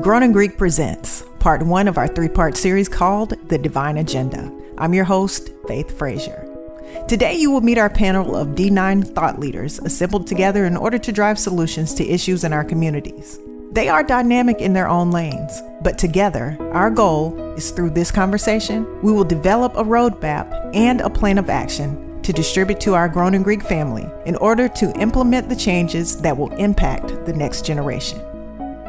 Grown in Greek presents part one of our three-part series called The Divine Agenda. I'm your host, Faith Frazier. Today you will meet our panel of D9 thought leaders assembled together in order to drive solutions to issues in our communities. They are dynamic in their own lanes, but together our goal is through this conversation, we will develop a roadmap and a plan of action to distribute to our Grown in Greek family in order to implement the changes that will impact the next generation.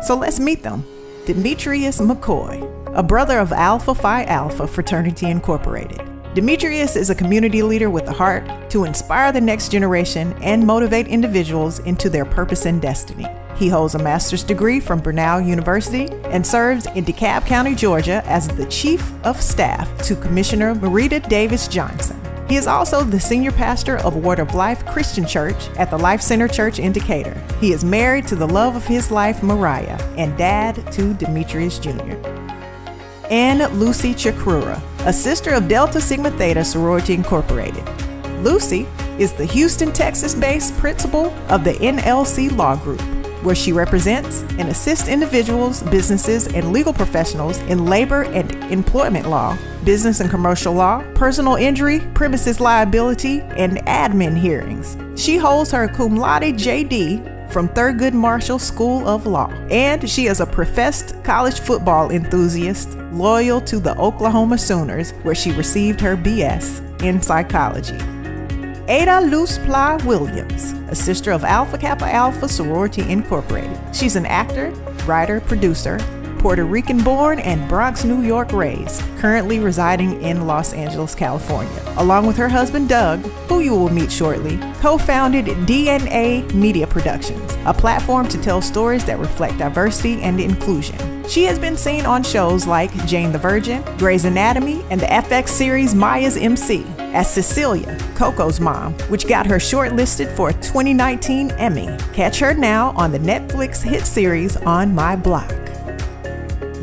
So let's meet them. Demetrius McCoy, a brother of Alpha Phi Alpha Fraternity Incorporated. Demetrius is a community leader with a heart to inspire the next generation and motivate individuals into their purpose and destiny. He holds a master's degree from Brunel University and serves in DeKalb County, Georgia as the Chief of Staff to Commissioner Marita Davis Johnson. He is also the senior pastor of Word of Life Christian Church at the Life Center Church in Decatur. He is married to the love of his life, Mariah, and dad to Demetrius Jr. And Lucy Chakrura, a sister of Delta Sigma Theta Sorority Incorporated. Lucy is the Houston, Texas-based principal of the NLC Law Group, where she represents and assists individuals, businesses, and legal professionals in labor and employment law, business and commercial law, personal injury, premises liability, and admin hearings. She holds her cum laude JD from Thurgood Marshall School of Law, and she is a professed college football enthusiast loyal to the Oklahoma Sooners, where she received her BS in psychology. Ada Luz Pla Williams, a sister of Alpha Kappa Alpha Sorority Incorporated. She's an actor, writer, producer, Puerto Rican-born and Bronx, New York raised, currently residing in Los Angeles, California, along with her husband Doug, who you will meet shortly, co-founded DNA Media Productions, a platform to tell stories that reflect diversity and inclusion. She has been seen on shows like Jane the Virgin, Grey's Anatomy, and the FX series Maya's MC as Cecilia, Coco's mom, which got her shortlisted for a 2019 Emmy. Catch her now on the Netflix hit series On My Block.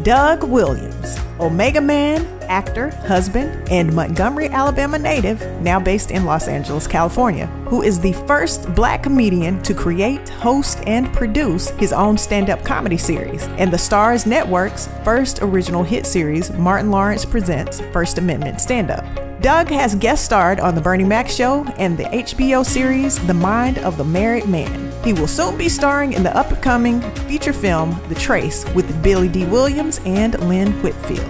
Doug Williams, Omega Man, actor, husband, and Montgomery, Alabama native, now based in Los Angeles, California, who is the first Black comedian to create, host, and produce his own stand-up comedy series, and the Stars Network's first original hit series, Martin Lawrence Presents First Amendment Stand-Up. Doug has guest starred on The Bernie Mac Show and the HBO series The Mind of the Married Man. He will soon be starring in the upcoming feature film The Trace with Billy D. Williams and Lynn Whitfield.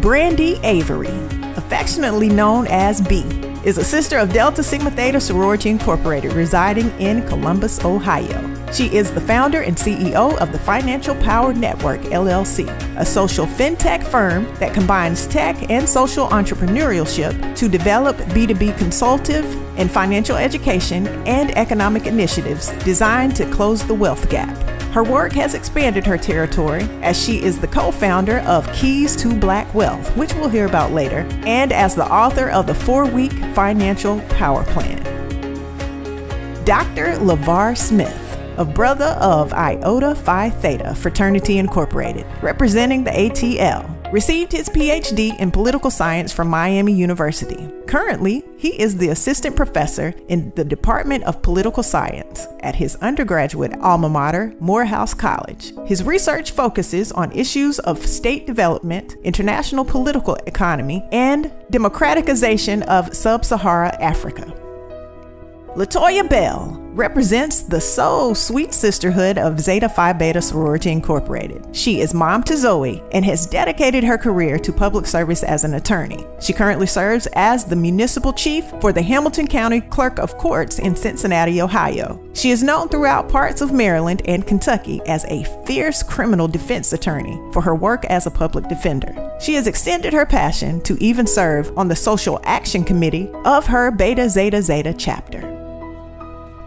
Brandy Avery, affectionately known as B, is a sister of Delta Sigma Theta Sorority Incorporated residing in Columbus, Ohio. She is the founder and CEO of the Financial Power Network, LLC, a social fintech firm that combines tech and social entrepreneurship to develop B2B consultative and financial education and economic initiatives designed to close the wealth gap. Her work has expanded her territory as she is the co-founder of Keys to Black Wealth, which we'll hear about later, and as the author of the 4-week Financial Power Plan. Dr. LeVar Smith, a brother of Iota Phi Theta Fraternity Incorporated, representing the ATL, received his PhD in political science from Miami University. Currently, he is the assistant professor in the Department of Political Science at his undergraduate alma mater, Morehouse College. His research focuses on issues of state development, international political economy, and democratization of sub-Saharan Africa. LaToya Bell represents the soul sweet sisterhood of Zeta Phi Beta Sorority Incorporated. She is mom to Zoe and has dedicated her career to public service as an attorney. She currently serves as the municipal chief for the Hamilton County Clerk of Courts in Cincinnati, Ohio. She is known throughout parts of Maryland and Kentucky as a fierce criminal defense attorney for her work as a public defender. She has extended her passion to even serve on the Social Action Committee of her Beta Zeta Zeta chapter.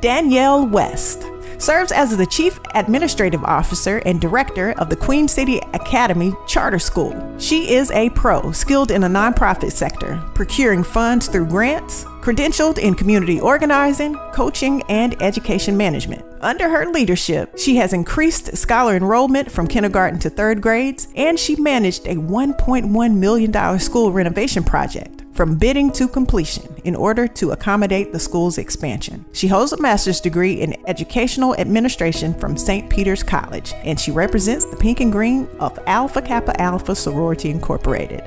Danielle West serves as the Chief Administrative Officer and Director of the Queen City Academy Charter School. She is a pro skilled in the nonprofit sector, procuring funds through grants, credentialed in community organizing, coaching, and education management. Under her leadership, she has increased scholar enrollment from kindergarten to third grades, and she managed a $1.1 million school renovation project from bidding to completion in order to accommodate the school's expansion. She holds a master's degree in educational administration from St. Peter's College, and she represents the pink and green of Alpha Kappa Alpha Sorority Incorporated.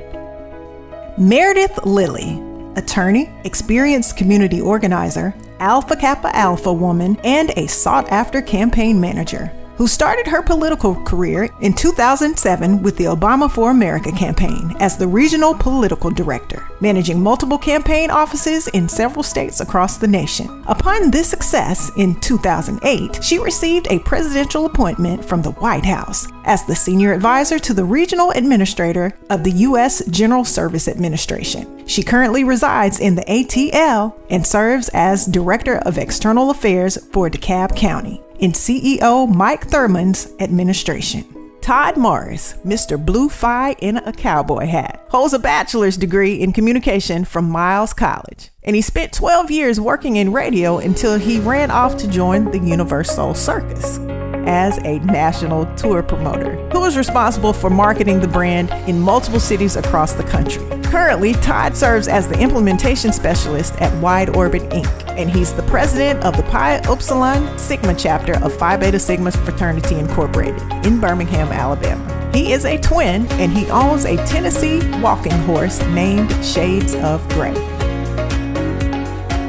Meredith Lilly, attorney, experienced community organizer, Alpha Kappa Alpha woman, and a sought-after campaign manager, who started her political career in 2007 with the Obama for America campaign as the regional political director, managing multiple campaign offices in several states across the nation. Upon this success in 2008, she received a presidential appointment from the White House as the senior advisor to the regional administrator of the U.S. General Service Administration. She currently resides in the ATL and serves as Director of External Affairs for DeKalb County in CEO Mike Thurman's administration. Todd Morris, Mr. Blue Phi in a cowboy hat, holds a bachelor's degree in communication from Miles College, and he spent 12 years working in radio until he ran off to join the Universal Circus as a national tour promoter, who was responsible for marketing the brand in multiple cities across the country. Currently, Todd serves as the implementation specialist at Wide Orbit Inc., and he's the president of the Pi Upsilon Sigma chapter of Phi Beta Sigma Fraternity Incorporated in Birmingham, Alabama. He is a twin, and he owns a Tennessee walking horse named Shades of Grey.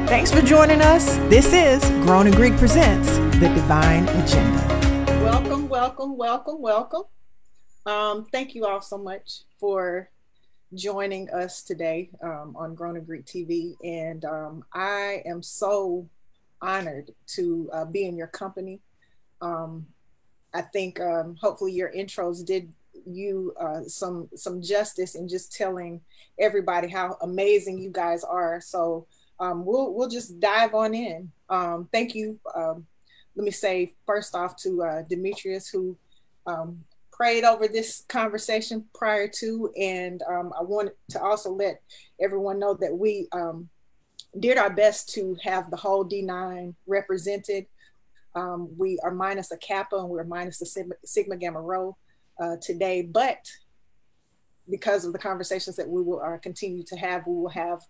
Thanks for joining us. This is Grown and Greek Presents The Divine Agenda. Welcome, welcome, welcome, welcome. Thank you all so much for joining us today on Grown and Greek TV. And I am so honored to be in your company. I think hopefully your intros did you some justice in just telling everybody how amazing you guys are. So we'll just dive on in. Thank you. Let me say first off to Demetrius, who prayed over this conversation prior to, and I wanted to also let everyone know that we did our best to have the whole D9 represented. We are minus a Kappa and we're minus a Sigma Gamma Rho today, but because of the conversations that we will continue to have, we will have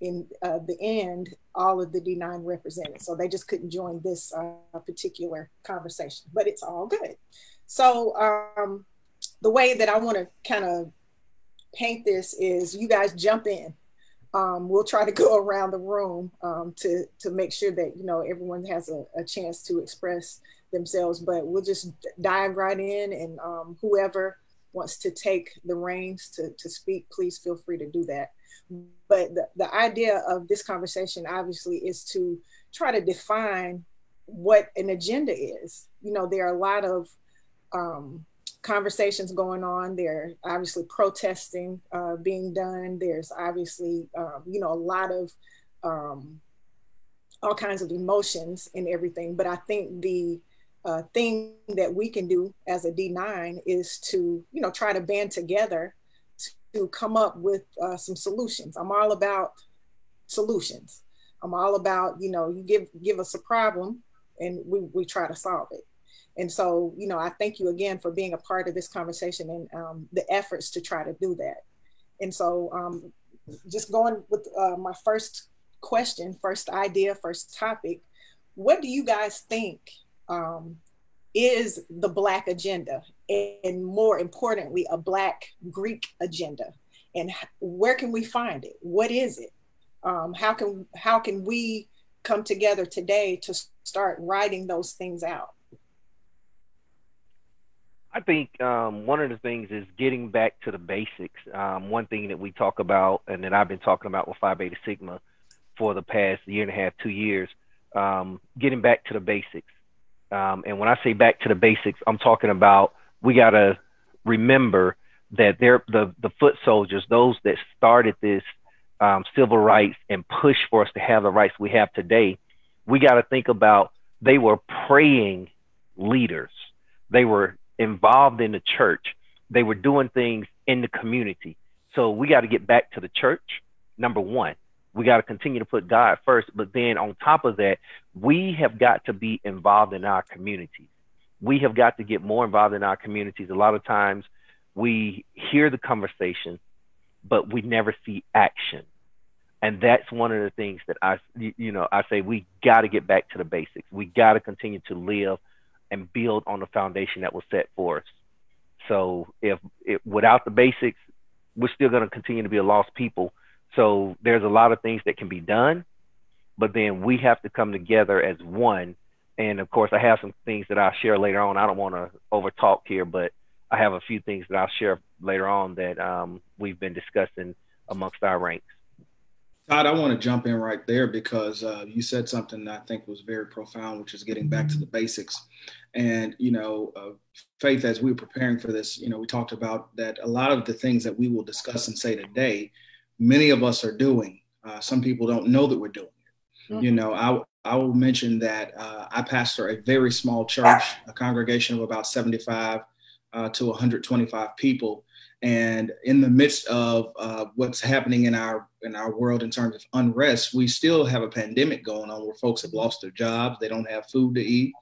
in the end, all of the D9 represented. So they just couldn't join this particular conversation, but it's all good. So the way that I want to kind of paint this is you guys jump in. We'll try to go around the room to make sure that, you know, everyone has a chance to express themselves, but we'll just dive right in, and whoever wants to take the reins to speak, please feel free to do that. But the idea of this conversation obviously is to try to define what an agenda is. You know, there are a lot of conversations going on. There are obviously protesting being done. There's obviously, you know, a lot of all kinds of emotions and everything. But I think the thing that we can do as a D9 is to, you know, try to band together to come up with some solutions. I'm all about solutions. I'm all about, you know, you give us a problem and we try to solve it. And so, you know, I thank you again for being a part of this conversation and the efforts to try to do that. And so just going with my first question, first idea, first topic, what do you guys think is the Black agenda, and more importantly, a Black Greek agenda? And where can we find it? What is it? How can we come together today to start writing those things out? I think one of the things is getting back to the basics. One thing that we talk about, and that I've been talking about with Phi Beta Sigma for the past year and a half, 2 years, getting back to the basics. And when I say back to the basics, I'm talking about we got to remember that they're the foot soldiers, those that started this civil rights and push for us to have the rights we have today. We got to think about they were praying leaders. They were involved in the church. They were doing things in the community. So we got to get back to the church, number one. We got to continue to put God first. But then on top of that, we have got to be involved in our communities. We have got to get more involved in our communities. A lot of times we hear the conversation, but we never see action. And that's one of the things that I say, we got to get back to the basics. We got to continue to live and build on the foundation that was set for us. So without the basics, we're still going to continue to be a lost people. So there's a lot of things that can be done, but then we have to come together as one. And of course, I have some things that I'll share later on. I don't want to over talk here, but I have a few things that I'll share later on that we've been discussing amongst our ranks. Todd, I want to jump in right there because you said something that I think was very profound, which is getting back to the basics. And, Faith, as we were preparing for this, we talked about that a lot of the things that we will discuss and say today, many of us are doing. Some people don't know that we're doing it. Mm-hmm. I will mention that I pastor a very small church, a congregation of about 75 to 125 people. And in the midst of what's happening in our world in terms of unrest, we still have a pandemic going on where folks have lost their jobs. They don't have food to eat.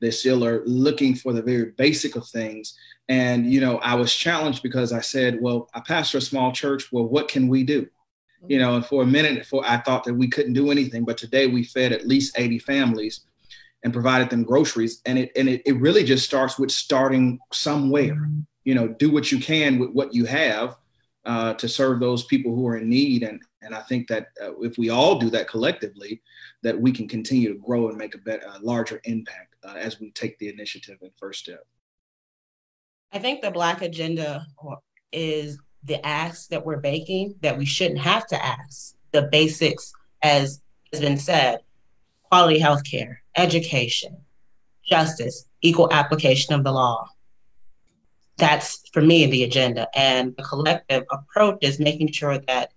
They still are looking for the very basic of things. And, I was challenged because I said, well, I pastor a small church. Well, what can we do? And for a minute, I thought that we couldn't do anything. But today we fed at least 80 families and provided them groceries. And it really just starts with starting somewhere. Do what you can with what you have to serve those people who are in need. And I think that if we all do that collectively, that we can continue to grow and make a larger impact as we take the initiative and first step. I think the Black agenda is the ask that we're baking that we shouldn't have to ask. The basics, as has been said, quality healthcare, education, justice, equal application of the law. That's, for me, the agenda. And the collective approach is making sure that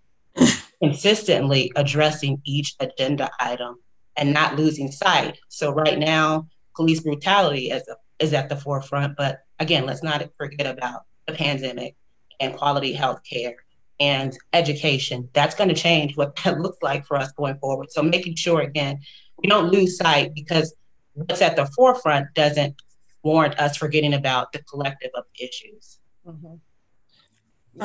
consistently addressing each agenda item and not losing sight. So right now, police brutality is at the forefront. But again, let's not forget about the pandemic and quality health care and education. That's going to change what that looks like for us going forward. So making sure, again, we don't lose sight, because what's at the forefront doesn't warrant us forgetting about the collective of issues. Mm-hmm.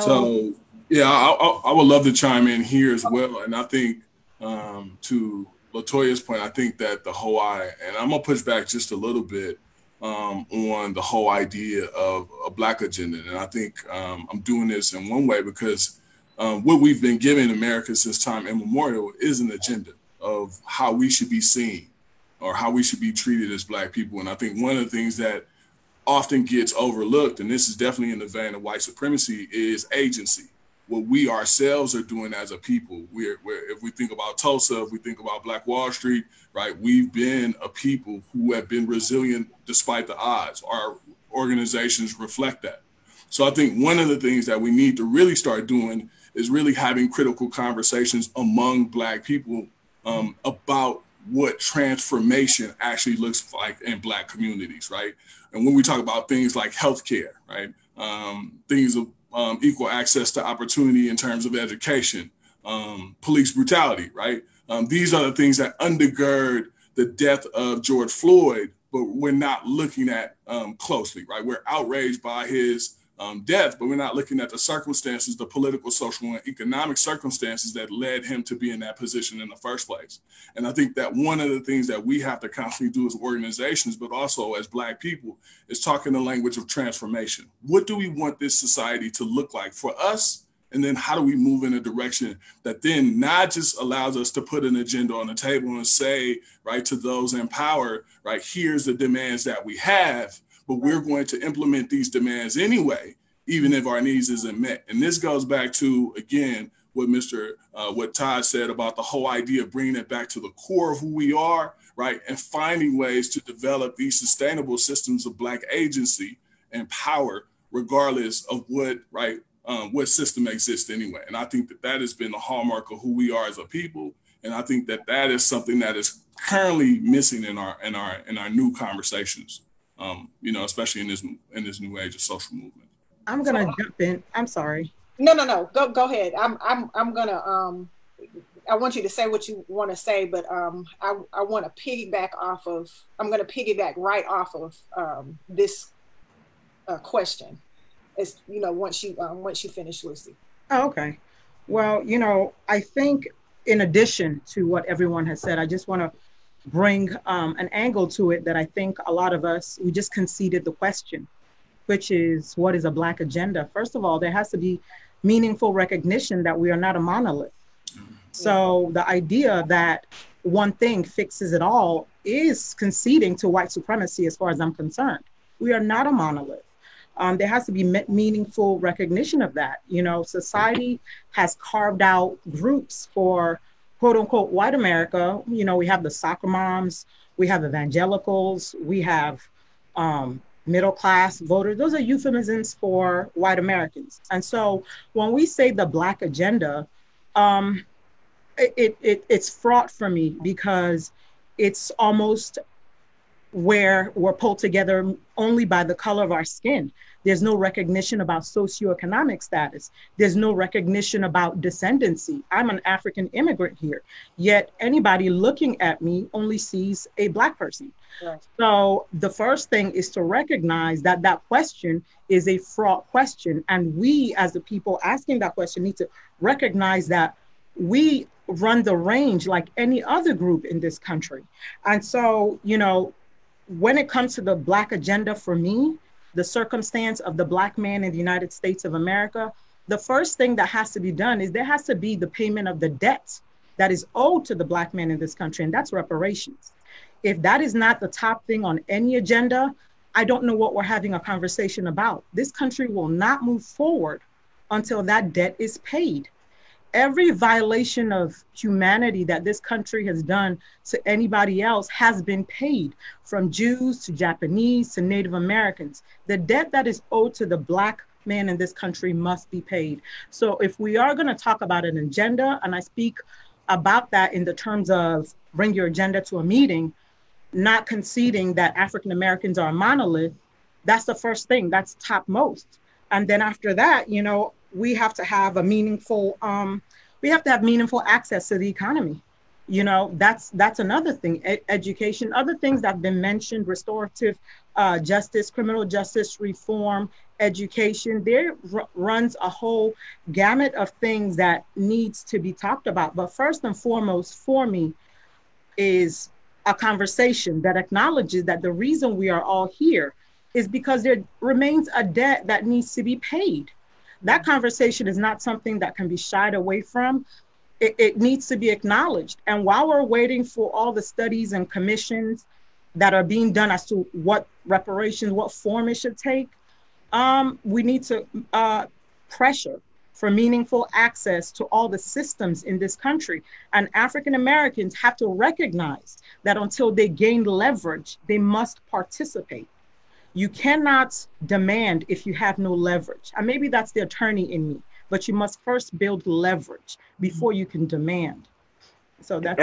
So, yeah, I would love to chime in here as well. And I think to LaToya's point, I think that the whole and I'm gonna push back just a little bit on the whole idea of a Black agenda. And I think I'm doing this in one way because what we've been given America since time immemorial is an agenda of how we should be seen, or how we should be treated as Black people. And I think one of the things that often gets overlooked, and this is definitely in the vein of white supremacy, is agency. What we ourselves are doing as a people. If we think about Tulsa, if we think about Black Wall Street, right, we've been a people who have been resilient despite the odds. Our organizations reflect that. So I think one of the things that we need to really start doing is really having critical conversations among Black people about what transformation actually looks like in Black communities, right? And when we talk about things like healthcare, right? Things of equal access to opportunity in terms of education, police brutality, right? These are the things that undergird the death of George Floyd, but we're not looking at closely, right? We're outraged by his death, but we're not looking at the circumstances, the political, social, and economic circumstances that led him to be in that position in the first place. And I think that one of the things that we have to constantly do as organizations, but also as Black people, is talking the language of transformation. What do we want this society to look like for us? And then how do we move in a direction that then not just allows us to put an agenda on the table and say, right, to those in power, right, here's the demands that we have, but we're going to implement these demands anyway, even if our needs isn't met. And this goes back to, again, what Todd said about the whole idea of bringing it back to the core of who we are, right? And finding ways to develop these sustainable systems of Black agency and power, regardless of what system exists anyway. And I think that that has been the hallmark of who we are as a people. And I think that that is something that is currently missing in our new conversations. Especially in this new age of social movement. I'm gonna jump in. I'm sorry. No. Go ahead. I'm gonna. I want you to say what you want to say, but I want to piggyback off of. I'm gonna piggyback right off of this question, as once you finish, Lucy. Oh, okay. Well, I think in addition to what everyone has said, I just want to bring an angle to it that I think a lot of us, we just conceded the question, which is, what is a Black agenda? First of all, there has to be meaningful recognition that we are not a monolith. So the idea that one thing fixes it all is conceding to white supremacy as far as I'm concerned. We are not a monolith. There has to be meaningful recognition of that. You know, society has carved out groups for quote unquote white America. You know, we have the soccer moms, we have evangelicals, we have middle class voters. Those are euphemisms for white Americans. And so when we say the Black agenda, it's fraught for me because it's almost where we're pulled together only by the color of our skin. There's no recognition about socioeconomic status. There's no recognition about descendancy. I'm an African immigrant here, yet anybody looking at me only sees a Black person. Right. So the first thing is to recognize that that question is a fraught question. And we, as the people asking that question, need to recognize that we run the range like any other group in this country. And so, you know, when it comes to the Black agenda, for me, the circumstance of the Black man in the United States of America, the first thing that has to be done is there has to be the payment of the debt that is owed to the Black man in this country, and that's reparations. If that is not the top thing on any agenda, I don't know what we're having a conversation about. This country will not move forward until that debt is paid. Every violation of humanity that this country has done to anybody else has been paid, from Jews to Japanese to Native Americans. The debt that is owed to the Black man in this country must be paid. So if we are going to talk about an agenda, and I speak about that in the terms of bring your agenda to a meeting, not conceding that African Americans are a monolith, that's the first thing, that's topmost. And then after that, you know, we have to have a meaningful, we have to have meaningful access to the economy. You know, that's another thing. Education, other things that have been mentioned, restorative justice, criminal justice reform, education, there runs a whole gamut of things that needs to be talked about. But first and foremost for me is a conversation that acknowledges that the reason we are all here is because there remains a debt that needs to be paid. That conversation is not something that can be shied away from. It needs to be acknowledged. And while we're waiting for all the studies and commissions that are being done as to what reparations, what form it should take, we need to pressure for meaningful access to all the systems in this country. And African Americans have to recognize that until they gain leverage, they must participate. You cannot demand if you have no leverage. And maybe that's the attorney in me, but you must first build leverage before you can demand. So that's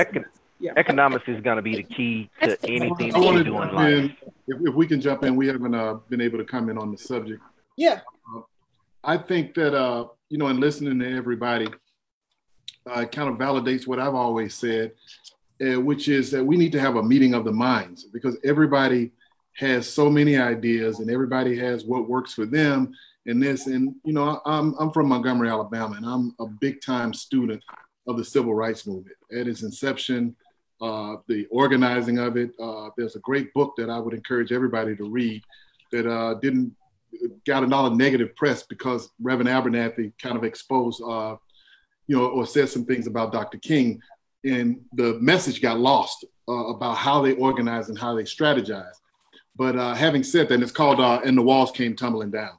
economics is going to be the key to anything that you do in life. If we can jump in, we haven't been able to comment on the subject. Yeah. I think that, you know, in listening to everybody, it kind of validates what I've always said, which is that we need to have a meeting of the minds, because everybody has so many ideas and everybody has what works for them and this. And, you know, I'm from Montgomery, Alabama, and I'm a big time student of the civil rights movement. At its inception, the organizing of it, there's a great book that I would encourage everybody to read that got a lot of negative press because Reverend Abernathy kind of exposed, you know, or said some things about Dr. King, and the message got lost about how they organized and how they strategized. But having said that, and it's called And the Walls Came Tumbling Down.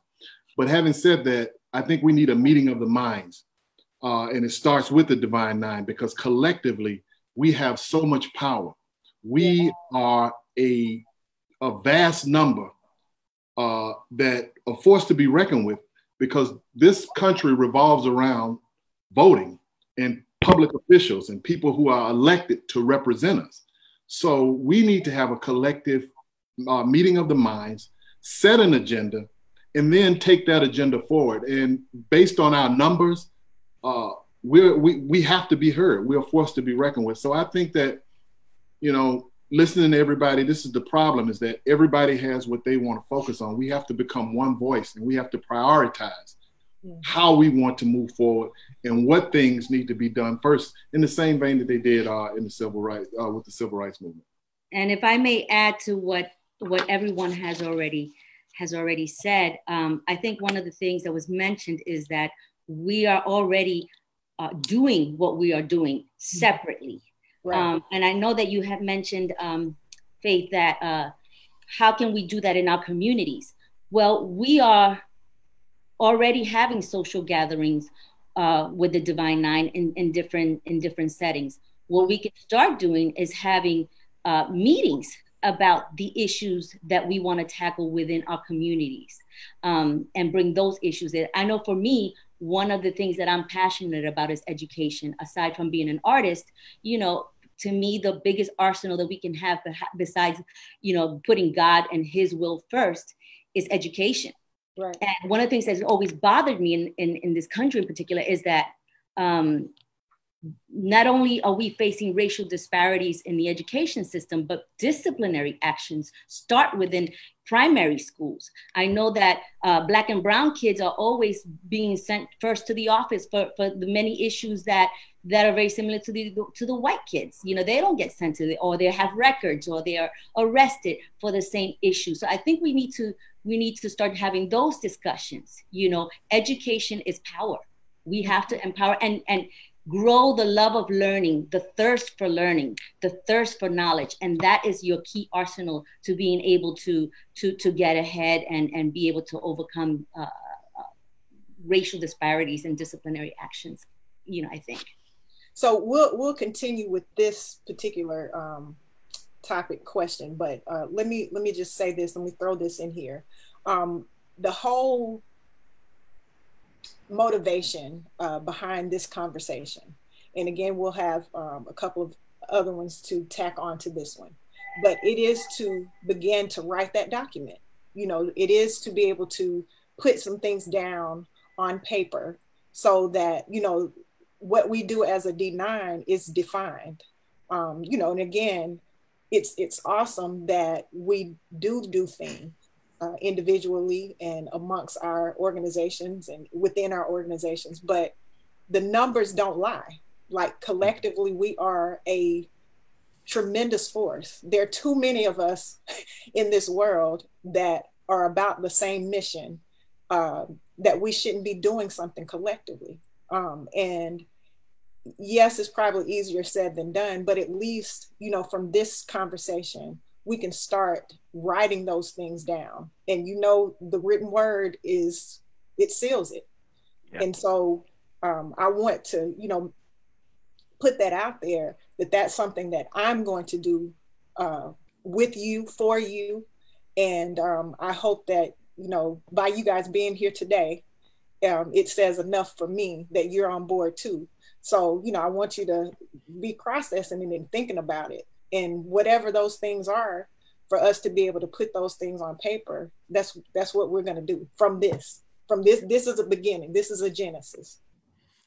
But having said that, I think we need a meeting of the minds. And it starts with the Divine Nine, because collectively, we have so much power. We are a vast number that are forced to be reckoned with, because this country revolves around voting and public officials and people who are elected to represent us. So we need to have a collective meeting of the minds, set an agenda, and then take that agenda forward. And based on our numbers, we have to be heard. We are forced to be reckoned with. So I think that, you know, listening to everybody, this is the problem, is that everybody has what they want to focus on. We have to become one voice, and we have to prioritize how we want to move forward and what things need to be done first, in the same vein that they did in the civil rights with the civil rights movement. And if I may add to what everyone has already said, I think one of the things that was mentioned is that we are already doing what we are doing separately. Right. And I know that you have mentioned, Faith, that how can we do that in our communities? Well, we are already having social gatherings with the Divine Nine in different settings. What we can start doing is having meetings about the issues that we want to tackle within our communities, and bring those issues in. I know for me, one of the things that I'm passionate about is education. Aside from being an artist, you know, to me, the biggest arsenal that we can have besides, you know, putting God and his will first is education. Right. And one of the things that's always bothered me in this country in particular is that not only are we facing racial disparities in the education system, but disciplinary actions start within primary schools. I know that Black and brown kids are always being sent first to the office for the many issues that are very similar to the white kids. You know, they don't get sent to or they have records, or they are arrested for the same issue. So I think we need to start having those discussions. You know, education is power. We have to empower and grow the love of learning, the thirst for learning, the thirst for knowledge. And that is your key arsenal to being able to get ahead and be able to overcome racial disparities and disciplinary actions, you know, I think. So we'll continue with this particular topic question, but let me just say this, let me throw this in here. The whole motivation behind this conversation, and again, we'll have a couple of other ones to tack onto this one, but it is to begin to write that document. You know, it is to be able to put some things down on paper so that, you know, what we do as a D9 is defined. You know, and again, it's awesome that we do things individually and amongst our organizations and within our organizations, but the numbers don't lie. Like, collectively, we are a tremendous force. There are too many of us in this world that are about the same mission, that we shouldn't be doing something collectively. And yes, it's probably easier said than done, but at least, you know, from this conversation, we can start writing those things down. And, you know, the written word it seals it. Yep. And so I want to, you know, put that out there, that that's something that I'm going to do with you, for you. And I hope that, you know, by you guys being here today, it says enough for me that you're on board too. So, you know, I want you to be processing and then thinking about it. And whatever those things are, for us to be able to put those things on paper, that's what we're going to do from this. This is a beginning. This is a genesis.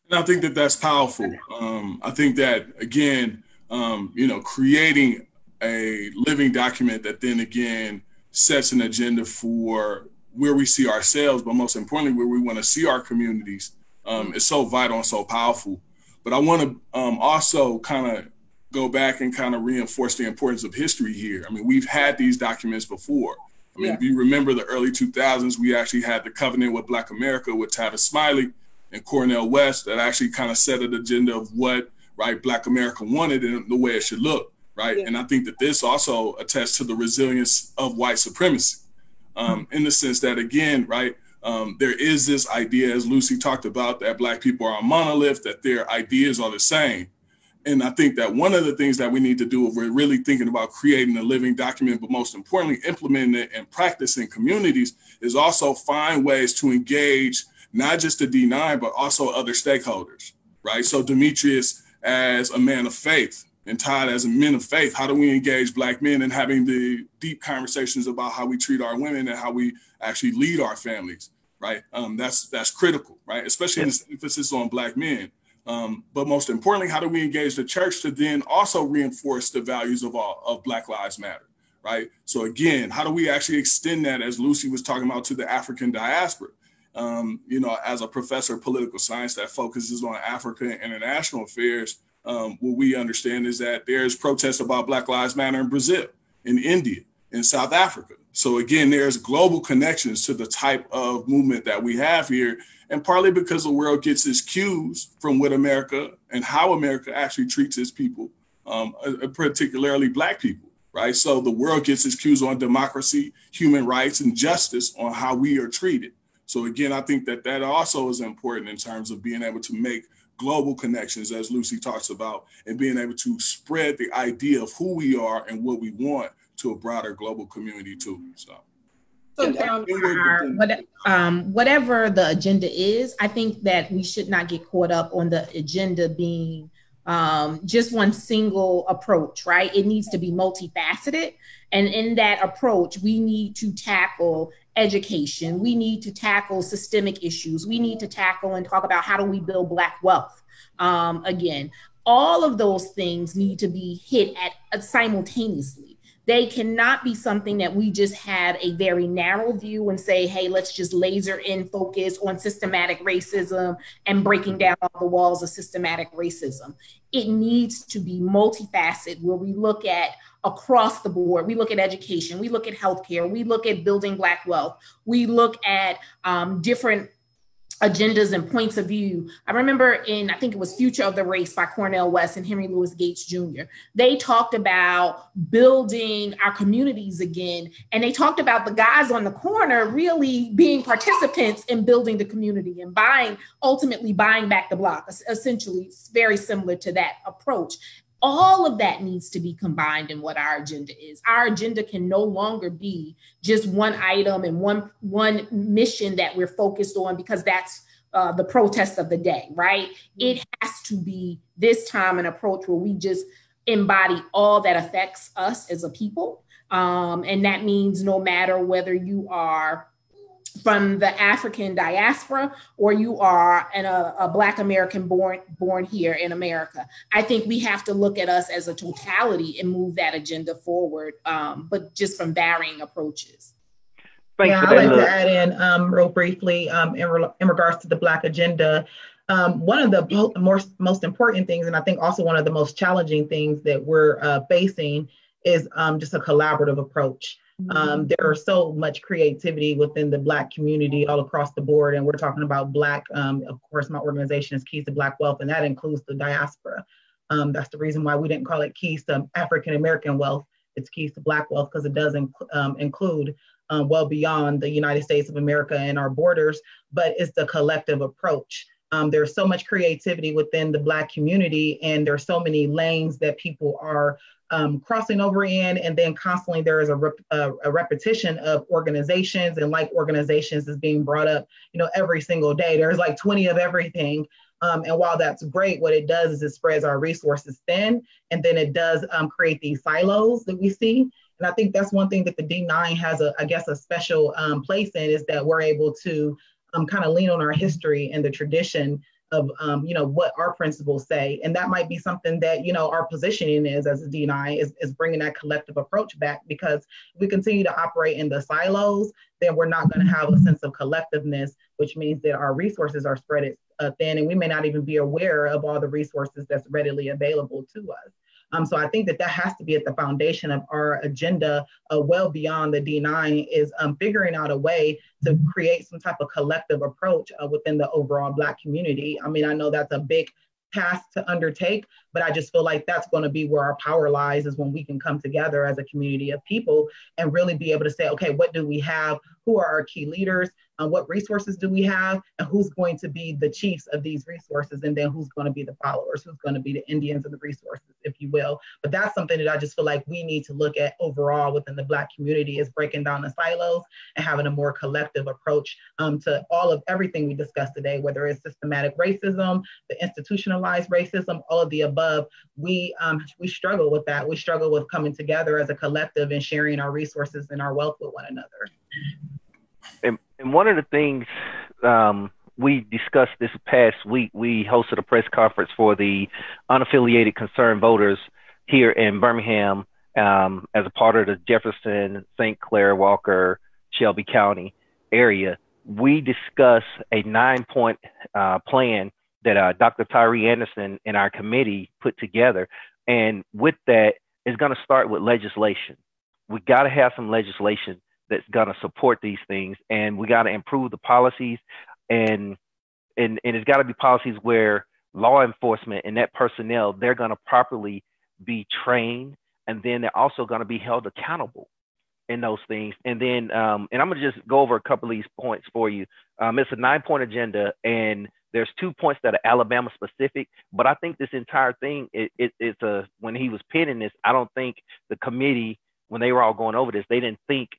And I think that that's powerful. I think that, again, you know, creating a living document that then again sets an agenda for where we see ourselves, but most importantly, where we want to see our communities, is so vital and so powerful. But I want to also kind of go back and kind of reinforce the importance of history here. I mean, we've had these documents before. I mean, yeah. If you remember the early 2000s, we actually had the Covenant with Black America with Tavis Smiley and Cornel West that actually kind of set an agenda of what, right, Black America wanted and the way it should look, right? Yeah. And I think that this also attests to the resilience of white supremacy, in the sense that, again, right, there is this idea, as Lucy talked about, that Black people are a monolith, that their ideas are the same. And I think that one of the things that we need to do if we're really thinking about creating a living document, but most importantly, implementing it and practicing communities, is also find ways to engage not just the D9, but also other stakeholders, right? So Demetrius as a man of faith and Todd as a man of faith, how do we engage Black men in having the deep conversations about how we treat our women and how we actually lead our families, right? That's critical, right? Especially in this emphasis on Black men. But most importantly, how do we engage the church to then also reinforce the values of Black Lives Matter, right? So again, how do we actually extend that, as Lucy was talking about, to the African diaspora? as a professor of political science that focuses on Africa and international affairs, what we understand is that there's protests about Black Lives Matter in Brazil, in India, in South Africa. So again, there's global connections to the type of movement that we have here. And partly because the world gets its cues from what America and how America actually treats its people, particularly Black people, right? So the world gets its cues on democracy, human rights, and justice on how we are treated. So again, I think that that also is important in terms of being able to make global connections, as Lucy talks about, and being able to spread the idea of who we are and what we want to a broader global community too. Whatever the agenda is, I think that we should not get caught up on the agenda being just one single approach, right? It needs to be multifaceted. And in that approach, we need to tackle education. We need to tackle systemic issues. We need to tackle and talk about how do we build Black wealth. Again, all of those things need to be hit at simultaneously. They cannot be something that we just have a very narrow view and say, hey, let's just laser in focus on systematic racism and breaking down all the walls of systematic racism. It needs to be multifaceted, where we look at across the board. We look at education, we look at healthcare, we look at building Black wealth, we look at different agendas and points of view. I remember in, I think it was Future of the Race by Cornel West and Henry Louis Gates Jr. They talked about building our communities again. And they talked about the guys on the corner really being participants in building the community and ultimately buying back the block. Essentially, it's very similar to that approach. All of that needs to be combined in what our agenda is. Our agenda can no longer be just one item and one mission that we're focused on because that's the protest of the day, right? It has to be this time an approach where we just embody all that affects us as a people. And that means no matter whether you are from the African diaspora, or you are a Black American born here in America. I think we have to look at us as a totality and move that agenda forward, but just from varying approaches. Thanks. I'd like to add in real briefly in regards to the Black agenda. One of the most important things, and I think also one of the most challenging things that we're facing is just a collaborative approach. There are so much creativity within the Black community all across the board. And we're talking about Black, of course, my organization is Keys to Black Wealth, and that includes the diaspora. That's the reason why we didn't call it Keys to African-American Wealth. It's Keys to Black Wealth because it does include well beyond the United States of America and our borders, but it's the collective approach. There's so much creativity within the Black community, and there's so many lanes that people are crossing over in, and then constantly there is a repetition of organizations, and like organizations is being brought up, every single day. There's like 20 of everything. And while that's great, what it does is it spreads our resources thin, and then it does create these silos that we see. And I think that's one thing that the D9 has, a special place in, is that we're able to kind of lean on our history and the tradition of, what our principles say. And that might be something that, our positioning is as a D9 is bringing that collective approach back, because if we continue to operate in the silos, then we're not going to have a sense of collectiveness, which means that our resources are spread thin, and we may not even be aware of all the resources that's readily available to us. So I think that has to be at the foundation of our agenda, well beyond the D9, is figuring out a way to create some type of collective approach within the overall Black community. I mean, I know that's a big task to undertake, but I just feel like that's going to be where our power lies, is when we can come together as a community of people and really be able to say, okay, what do we have? Who are our key leaders? What resources do we have? And who's going to be the chiefs of these resources? And then who's going to be the followers? Who's going to be the Indians of the resources, if you will? But that's something that I just feel like we need to look at overall within the Black community, is breaking down the silos and having a more collective approach to all of everything we discussed today, whether it's systematic racism, the institutionalized racism, all of the above. We struggle with that. We struggle with coming together as a collective and sharing our resources and our wealth with one another. And one of the things we discussed this past week, we hosted a press conference for the unaffiliated concerned voters here in Birmingham as a part of the Jefferson, St. Clair, Walker, Shelby County area. we discuss a 9-point plan that Dr. Tyree Anderson and our committee put together. And with that, it's going to start with legislation. We got to have some legislation that's going to support these things, and we got to improve the policies, and it's got to be policies where law enforcement and that personnel, they're going to properly be trained, and then they're also going to be held accountable in those things. And then, and I'm going to just go over a couple of these points for you. It's a 9-point agenda, and there's 2 points that are Alabama specific, but I think this entire thing, when he was penning this, I don't think the committee, when they were all going over this, they didn't think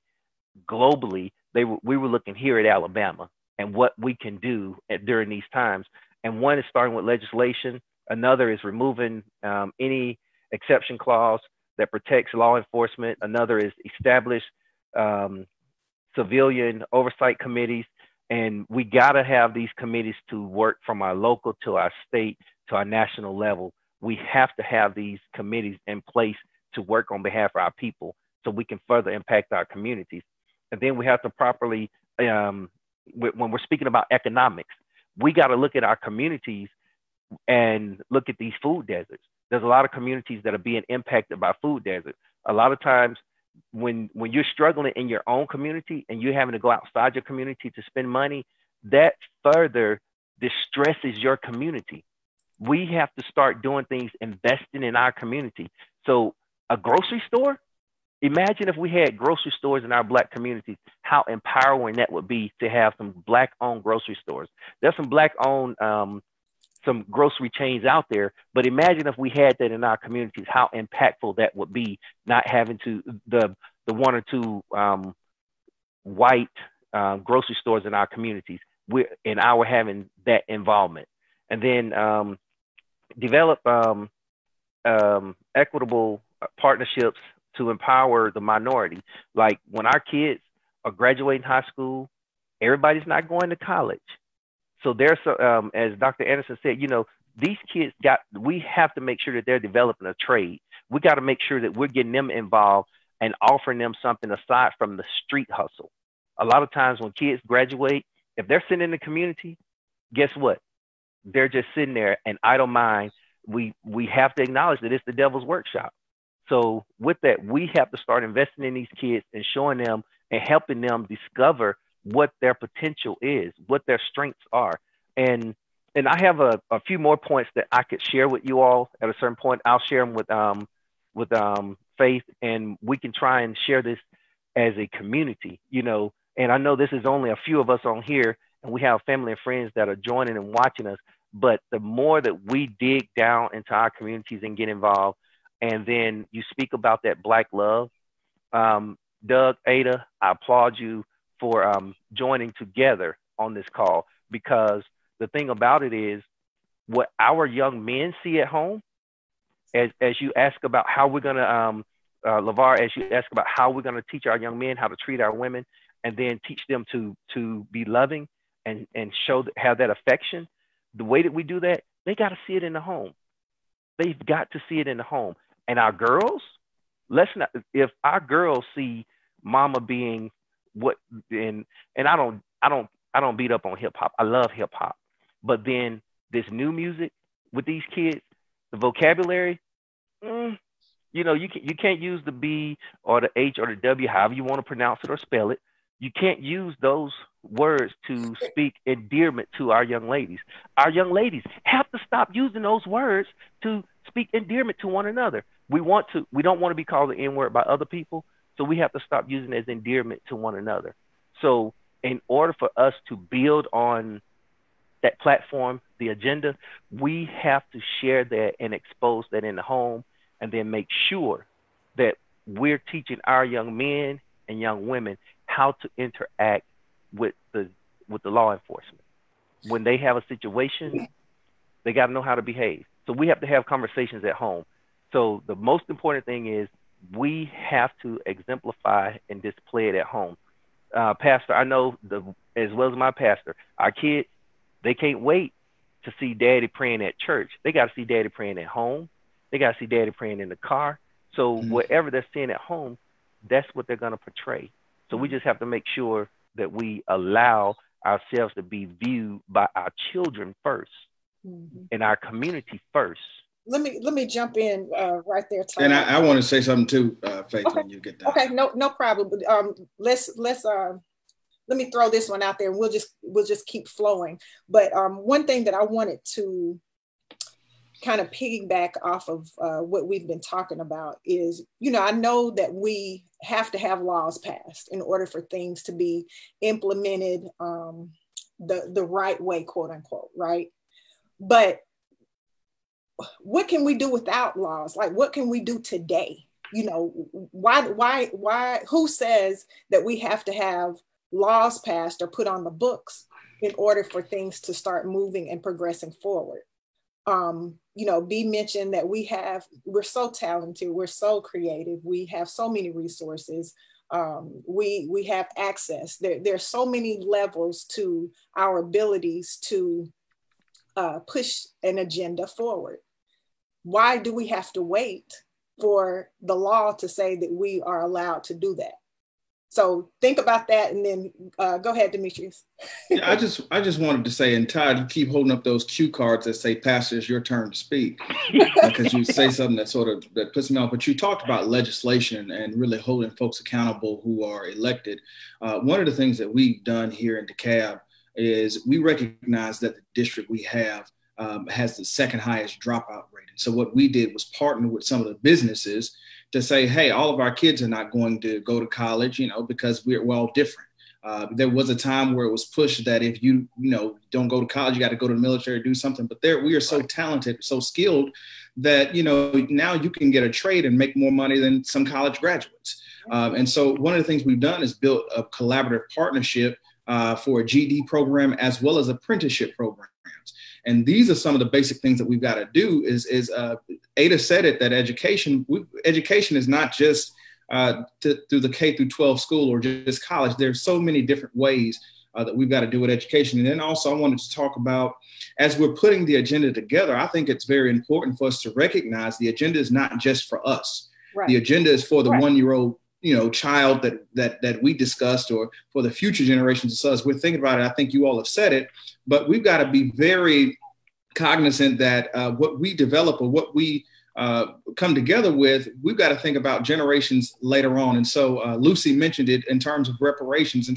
globally. We were looking here at Alabama and what we can do during these times. And one is starting with legislation. Another is removing any exception clause that protects law enforcement. Another is establish civilian oversight committees. And we got to have these committees to work from our local to our state to our national level. We have to have these committees in place to work on behalf of our people so we can further impact our communities. And then we have to properly, when we're speaking about economics, we got to look at our communities and look at these food deserts. There's a lot of communities that are being impacted by food deserts. A lot of times when you're struggling in your own community and you're having to go outside your community to spend money, that further distresses your community. We have to start doing things, investing in our community. So a grocery store, imagine if we had grocery stores in our Black communities, how empowering that would be to have some Black-owned grocery stores. There's some Black-owned some grocery chains out there, but imagine if we had that in our communities, how impactful that would be, not having to the one or two white grocery stores in our communities, and our having that involvement. And then develop equitable partnerships to empower the minority. Like when our kids are graduating high school, everybody's not going to college. So there's, as Dr. Anderson said, you know, these kids we have to make sure that they're developing a trade. We got to make sure that we're getting them involved and offering them something aside from the street hustle. A lot of times when kids graduate, if they're sitting in the community, guess what? They're just sitting there and idle mind. We have to acknowledge that it's the devil's workshop. So with that, we have to start investing in these kids and showing them and helping them discover what their potential is, what their strengths are. And I have a few more points that I could share with you all at a certain point. I'll share them with Faith, and we can try and share this as a community, you know. And I know this is only a few of us on here, and we have family and friends that are joining and watching us. But the more that we dig down into our communities and get involved, and then you speak about that Black love, Doug, Ada, I applaud you for joining together on this call, because the thing about it is what our young men see at home, as you ask about how we're gonna, LeVar, as you ask about how we're gonna teach our young men how to treat our women, and then teach them to be loving and show have that affection. The way that we do that, they gotta see it in the home. They've got to see it in the home. And our girls, if our girls see mama being what, and I don't beat up on hip hop. I love hip hop. But then this new music with these kids, the vocabulary, you know, you can't use the B or the H or the W, however you want to pronounce it or spell it. You can't use those words to speak endearment to our young ladies. Our young ladies have to stop using those words to speak endearment to one another. We don't want to be called the N-word by other people, so we have to stop using it as endearment to one another. So in order for us to build on that platform, the agenda, we have to share that and expose that in the home, and then make sure that we're teaching our young men and young women how to interact with the law enforcement. When they have a situation, they got to know how to behave. So we have to have conversations at home. So the most important thing is we have to exemplify and display it at home. Pastor, I know as well as my pastor, our kids, they can't wait to see daddy praying at church. They got to see daddy praying at home. They got to see daddy praying in the car. So whatever they're seeing at home, that's what they're going to portray. So we just have to make sure that we allow ourselves to be viewed by our children first, mm-hmm. and our community first. Let me jump in right there, Tom. And I want to say something too, Faith, okay. When you get that. Okay, no problem. But let me throw this one out there, and we'll just keep flowing. But one thing that I wanted to kind of piggyback off of what we've been talking about is, you know, I know that we have to have laws passed in order for things to be implemented the right way, quote unquote, right? But what can we do without laws? Like, what can we do today? You know, why, who says that we have to have laws passed or put on the books in order for things to start moving and progressing forward? You know, Bea mentioned that we're so talented, we're so creative, we have so many resources, we have access. There's so many levels to our abilities to push an agenda forward. Why do we have to wait for the law to say that we are allowed to do that? So think about that, and then go ahead, Demetrius. Yeah, I just wanted to say, and Todd, you keep holding up those cue cards that say, "Pastor, it's your turn to speak," because you say something that sort of that puts me off. But you talked about legislation and really holding folks accountable who are elected. One of the things that we've done here in DeKalb is we recognize that the district we have has the second highest dropout rate. And so what we did was partner with some of the businesses to say, hey, all of our kids are not going to go to college, you know, because we're all different. There was a time where it was pushed that if you don't go to college, you got to go to the military, do something. But we are so talented, so skilled that, you know, now you can get a trade and make more money than some college graduates. And so one of the things we've done is built a collaborative partnership for a GED program as well as apprenticeship programs. And these are some of the basic things that we've got to do is Ada said it, that education is not just through the K through 12 school or just college. There's so many different ways that we've got to do with education. And then also I wanted to talk about, as we're putting the agenda together, I think it's very important for us to recognize the agenda is not just for us. Right. The agenda is for the right. One-year-old child that we discussed, or for the future generations of us. We're thinking about it. I think you all have said it, but we've got to be very cognizant that what we develop or what we come together with, we've got to think about generations later on. And so Lucy mentioned it in terms of reparations.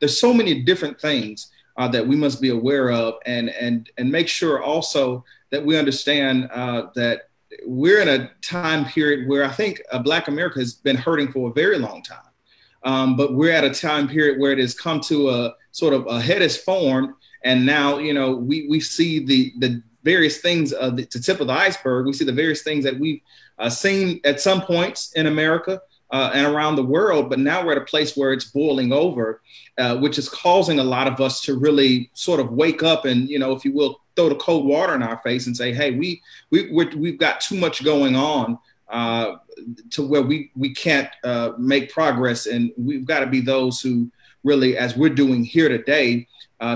There's so many different things that we must be aware of and make sure also that we understand that we're in a time period where I think Black America has been hurting for a very long time. But we're at a time period where it has come to a sort of a head is formed. And now, we see the various things, the tip of the iceberg. We see the various things that we've seen at some points in America and around the world. But now we're at a place where it's boiling over, which is causing a lot of us to really sort of wake up and, if you will, throw the cold water in our face and say, hey, we've got too much going on to where we can't make progress. And we've got to be those who really, as we're doing here today,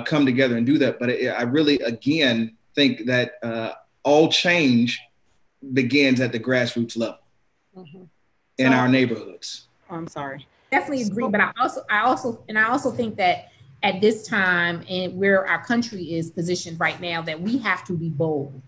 come together and do that. But I really, again, think that all change begins at the grassroots level mm-hmm. in our neighborhoods. I'm sorry. Definitely agree. But I also think that at this time and where our country is positioned right now, that we have to be bold,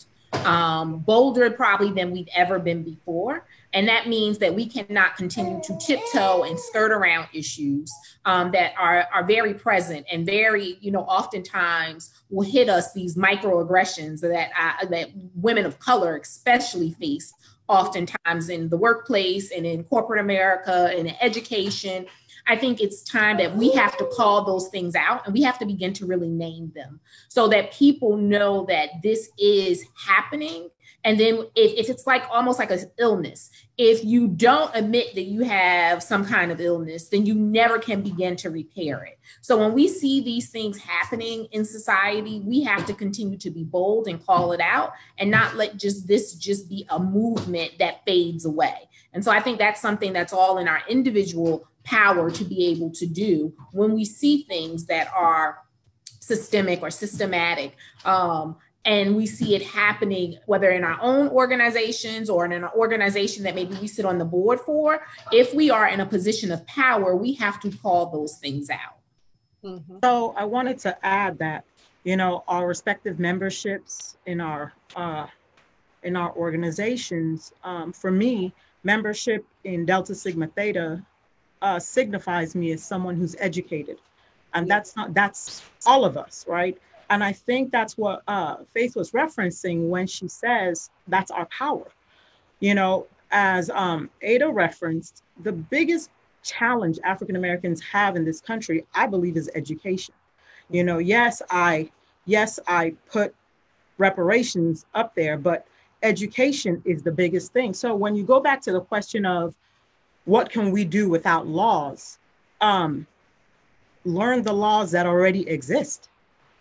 bolder probably than we've ever been before. And that means that we cannot continue to tiptoe and skirt around issues that are very present and very, oftentimes will hit us, these microaggressions that women of color especially face oftentimes in the workplace and in corporate America and in education. I think it's time that we have to call those things out and we have to begin to really name them so that people know that this is happening. And then if it's like almost like an illness, if you don't admit that you have some kind of illness, then you never can begin to repair it. So when we see these things happening in society, we have to continue to be bold and call it out and not let this be a movement that fades away. And so I think that's something that's all in our individual power to be able to do when we see things that are systemic or systematic. And we see it happening, whether in our own organizations or in an organization that maybe we sit on the board for, if we are in a position of power, we have to call those things out. Mm-hmm. So I wanted to add that, you know, our respective memberships in our organizations, for me, membership in Delta Sigma Theta signifies me as someone who's educated. And that's not, that's all of us, right? And I think that's what Faith was referencing when she says that's our power. You know, as Ada referenced, the biggest challenge African-Americans have in this country, I believe, is education. You know, yes, I put reparations up there, but education is the biggest thing. So when you go back to the question of what can we do without laws, learn the laws that already exist.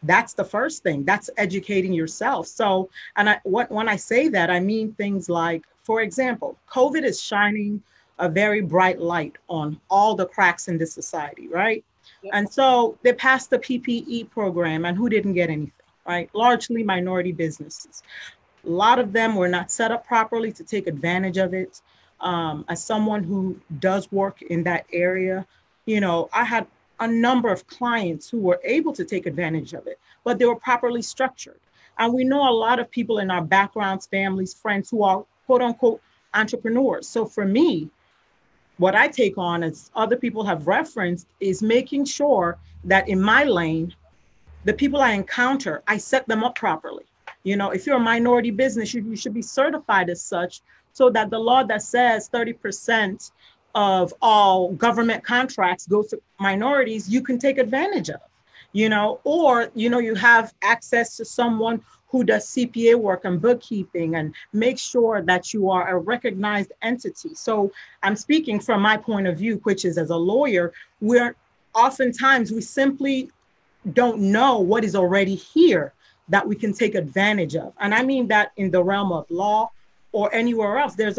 That's the first thing. That's educating yourself. So, and when I say that, I mean things like, for example, COVID is shining a very bright light on all the cracks in this society, right? Yep. And so they passed the PPE program, and who didn't get anything, right? Largely minority businesses. A lot of them were not set up properly to take advantage of it. As someone who does work in that area, you know, I had a number of clients who were able to take advantage of it, but they were properly structured. And we know a lot of people in our backgrounds, families, friends who are quote unquote entrepreneurs. So for me, what I take on, as other people have referenced, is making sure that in my lane, the people I encounter, I set them up properly. You know, if you're a minority business, you should be certified as such, so that the law that says 30% of all government contracts go to minorities, you can take advantage of, you know, or, you know, you have access to someone who does CPA work and bookkeeping and make sure that you are a recognized entity. So I'm speaking from my point of view, which is as a lawyer, where oftentimes we simply don't know what is already here that we can take advantage of. And I mean that in the realm of law or anywhere else, there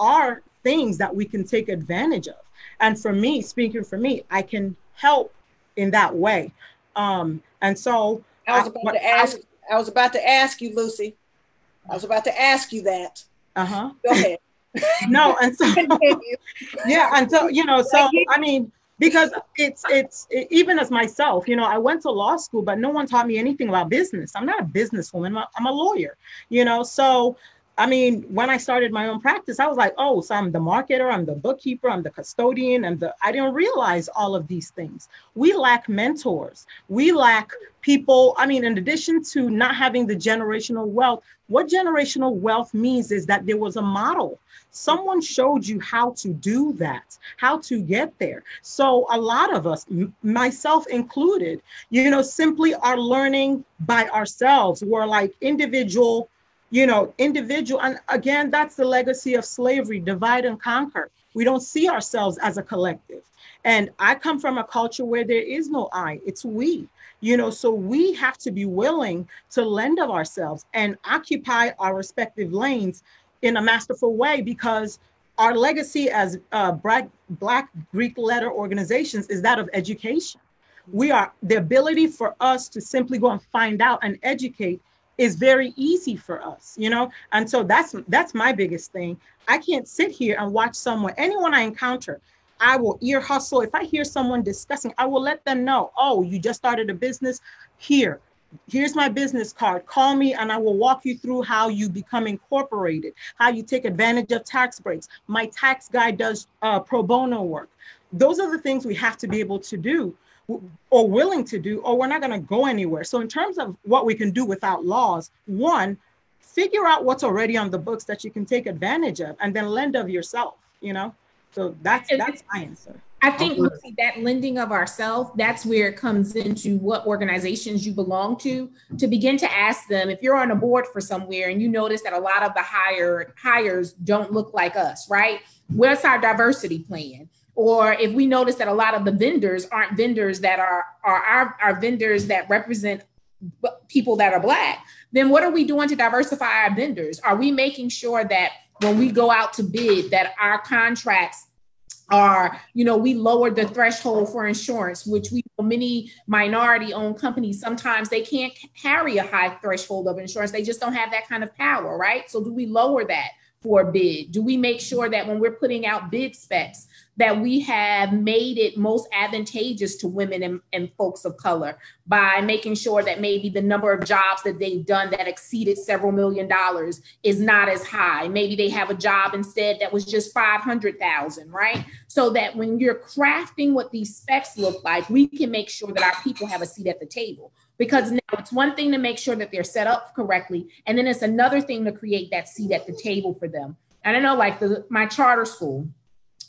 are things that we can take advantage of. And for me, speaking for me, I can help in that way. And so I was about to ask you, Lucy. I was about to ask you that. Uh-huh. Go ahead. No, and so yeah, and so, you know, so I mean, because it's even as myself, you know, I went to law school, but no one taught me anything about business. I'm not a businesswoman, I'm a lawyer, you know. So I mean, when I started my own practice, I was like, oh, so I'm the marketer, I'm the bookkeeper, I'm the custodian, and I didn't realize all of these things. We lack mentors. We lack people. I mean, in addition to not having the generational wealth, what generational wealth means is that there was a model. Someone showed you how to do that, how to get there. So a lot of us, myself included, you know, simply are learning by ourselves. We're like individual, and again, that's the legacy of slavery, divide and conquer. We don't see ourselves as a collective. And I come from a culture where there is no I, it's we, you know, so we have to be willing to lend of ourselves and occupy our respective lanes in a masterful way, because our legacy as Black Greek letter organizations is that of education. We are, the ability for us to simply go and find out and educate is very easy for us, you know? And so that's my biggest thing. I can't sit here and watch someone, anyone I encounter, I will ear hustle. If I hear someone discussing, I will let them know, oh, you just started a business? Here's my business card. Call me and I will walk you through how you become incorporated, how you take advantage of tax breaks. My tax guy does pro bono work. Those are the things we have to be able to do, or willing to do, or we're not going to go anywhere. So in terms of what we can do without laws, one, figure out what's already on the books that you can take advantage of, and then lend of yourself, you know? So that's my answer. I think, Lucy, that lending of ourselves, that's where it comes into what organizations you belong to begin to ask them, if you're on a board for somewhere and you notice that a lot of the hires don't look like us, right? Where's our diversity plan? Or if we notice that a lot of the vendors aren't vendors that are our vendors that represent people that are Black, then what are we doing to diversify our vendors? Are we making sure that when we go out to bid that our contracts are, you know, we lowered the threshold for insurance, which we know many minority-owned companies, sometimes they can't carry a high threshold of insurance. They just don't have that kind of power, right? So do we lower that? for a bid? Do we make sure that when we're putting out bid specs that we have made it most advantageous to women and folks of color by making sure that maybe the number of jobs that they've done that exceeded several $1 million is not as high? Maybe they have a job instead that was just 500,000, right? So that when you're crafting what these specs look like, we can make sure that our people have a seat at the table. Because now it's one thing to make sure that they're set up correctly, and then it's another thing to create that seat at the table for them. I don't know, like my charter school,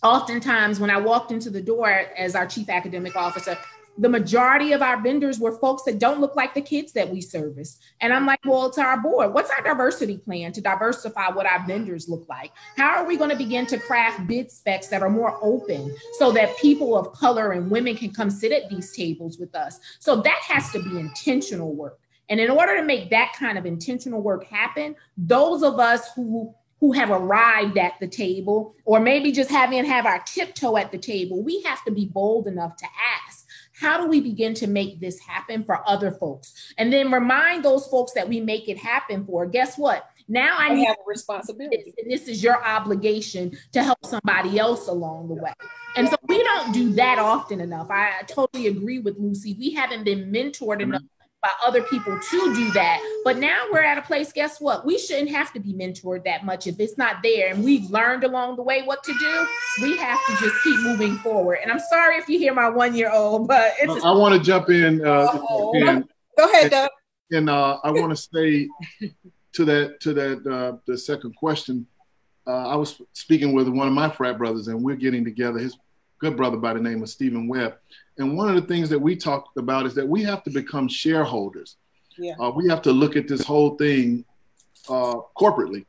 oftentimes when I walked into the door as our chief academic officer, the majority of our vendors were folks that don't look like the kids that we service. And I'm like, well, to our board, what's our diversity plan to diversify what our vendors look like? How are we going to begin to craft bid specs that are more open so that people of color and women can come sit at these tables with us? So that has to be intentional work. And in order to make that kind of intentional work happen, those of us who have arrived at the table, or maybe just haven't have our tiptoe at the table, we have to be bold enough to ask, how do we begin to make this happen for other folks? And then remind those folks that we make it happen for, guess what? Now I have a responsibility. This is your obligation to help somebody else along the way. And so we don't do that often enough. I totally agree with Lucy. We haven't been mentored enough by other people to do that. But now we're at a place, guess what? We shouldn't have to be mentored that much if it's not there. And we've learned along the way what to do. We have to just keep moving forward. And I'm sorry if you hear my 1-year-old, but it's— I want to jump in. Go ahead, Doug. And I want to say to that, the second question, I was speaking with one of my frat brothers, and we're getting together, his good brother by the name of Stephen Webb. And one of the things that we talked about is that we have to become shareholders. Yeah. We have to look at this whole thing corporately.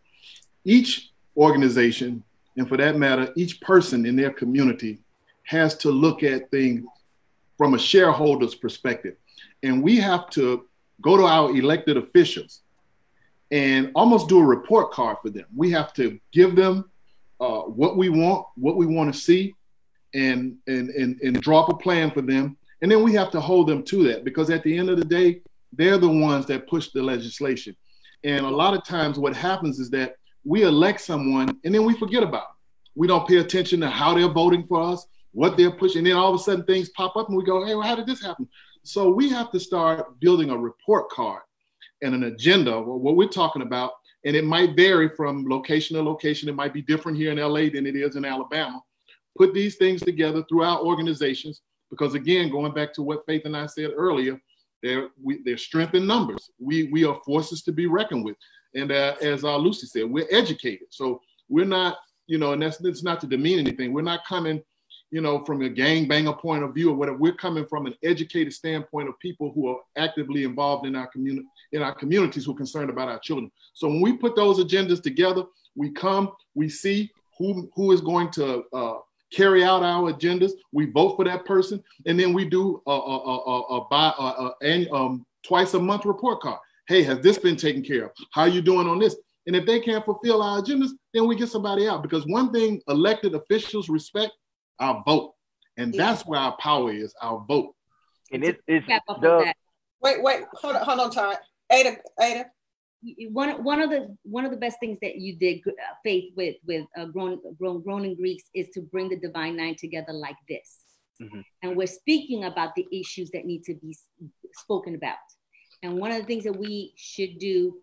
Each organization, and for that matter, each person in their community has to look at things from a shareholder's perspective. And we have to go to our elected officials and almost do a report card for them. We have to give them what we want to see, and draw up a plan for them. And then we have to hold them to that, because at the end of the day, they're the ones that push the legislation. And a lot of times what happens is that we elect someone and then we forget about them. We don't pay attention to how they're voting for us, what they're pushing. And then all of a sudden things pop up and we go, hey, well, how did this happen? So we have to start building a report card and an agenda of what we're talking about. And it might vary from location to location. It might be different here in LA than it is in Alabama. Put these things together through our organizations, because again, going back to what Faith and I said earlier, there's strength in numbers. We are forces to be reckoned with. And as Lucy said, we're educated. So we're not, and that's not to demean anything. We're not coming, from a gangbanger point of view or whatever. We're coming from an educated standpoint of people who are actively involved in our community, in our communities, who are concerned about our children. So when we put those agendas together, we come, we see who is going to carry out our agendas. We vote for that person, and then we do a twice a month report card. Hey, has this been taken care of? How are you doing on this? And if they can't fulfill our agendas, then we get somebody out. Because one thing elected officials respect, our vote, and that's where our power is, our vote. And it's wait, hold on, Todd. Ada. One of the best things that you did, Faith, with grown in Greeks, is to bring the Divine Nine together like this. Mm-hmm. And we're speaking about the issues that need to be spoken about. And one of the things that we should do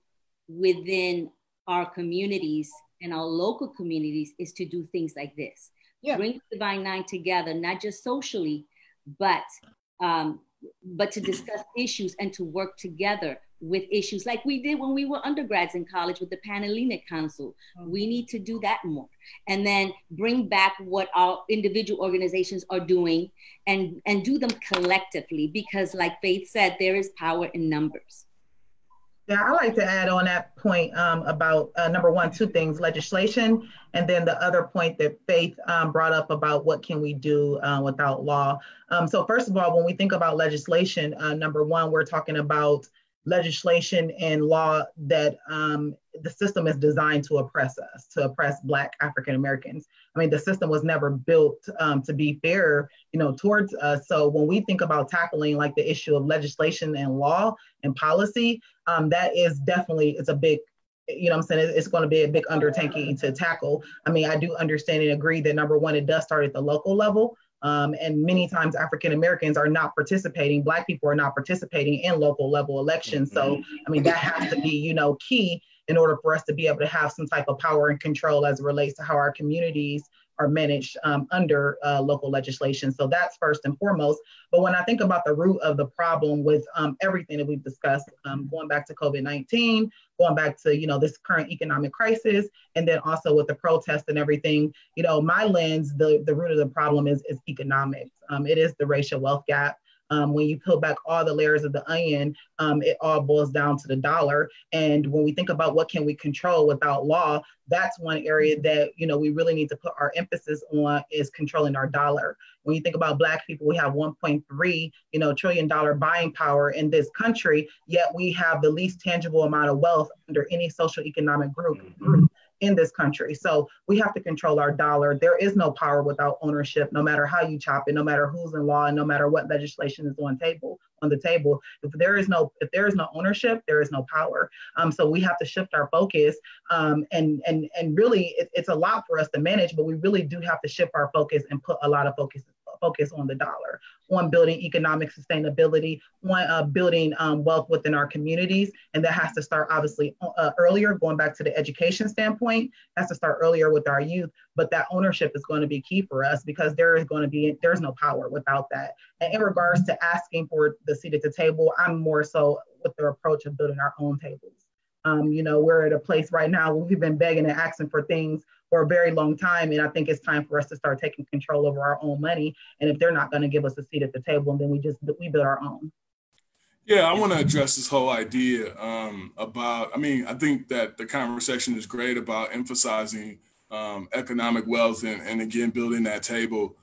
within our communities and our local communities is to do things like this. Yeah. Bring the Divine Nine together, not just socially, but to discuss issues and to work together with issues like we did when we were undergrads in college with the Panhellenic Council. Mm-hmm. We need to do that more, and then bring back what our individual organizations are doing and do them collectively, because like Faith said, there is power in numbers. Yeah, I like to add on that point about number one, two things, legislation, and then the other point that Faith brought up about what can we do without law. So first of all, when we think about legislation, number one, we're talking about legislation and law that the system is designed to oppress us, to oppress Black African Americans. I mean, the system was never built to be fair, towards us. So when we think about tackling like the issue of legislation and law and policy, that is definitely, it's a big you know what I'm saying, it's going to be a big undertaking to tackle. I mean, I do understand and agree that number one, it does start at the local level. And many times African-Americans are not participating, Black people are not participating in local level elections. So, I mean, that has to be, you know, key in order for us to be able to have some type of power and control as it relates to how our communities are managed under local legislation. So that's first and foremost. But when I think about the root of the problem with everything that we've discussed, going back to COVID-19, going back to, you know, this current economic crisis, and then also with the protests and everything, you know, my lens, the root of the problem is economics. It is the racial wealth gap. When you peel back all the layers of the onion, it all boils down to the dollar. And when we think about what can we control without law, that's one area that, you know, we really need to put our emphasis on is controlling our dollar. When you think about Black people, we have $1.3, you know, $1 trillion buying power in this country, yet we have the least tangible amount of wealth under any socioeconomic group in this country. So we have to control our dollar. There is no power without ownership, no matter how you chop it, no matter who's in law, and no matter what legislation is on the table. If there is no ownership, there is no power. So we have to shift our focus. And really, it's a lot for us to manage, but we really do have to shift our focus and put a lot of focus on the dollar, on building economic sustainability, on building wealth within our communities. And that has to start obviously earlier, going back to the education standpoint, has to start earlier with our youth, but that ownership is going to be key for us because there's no power without that. And in regards to asking for the seat at the table, I'm more so with the approach of building our own tables. You know, we're at a place right now where we've been begging and asking for things for a very long time. And I think it's time for us to start taking control over our own money. And if they're not going to give us a seat at the table, then we build our own. Yeah, I want to address this whole idea about, I mean, I think that the conversation is great about emphasizing economic wealth and again, building that table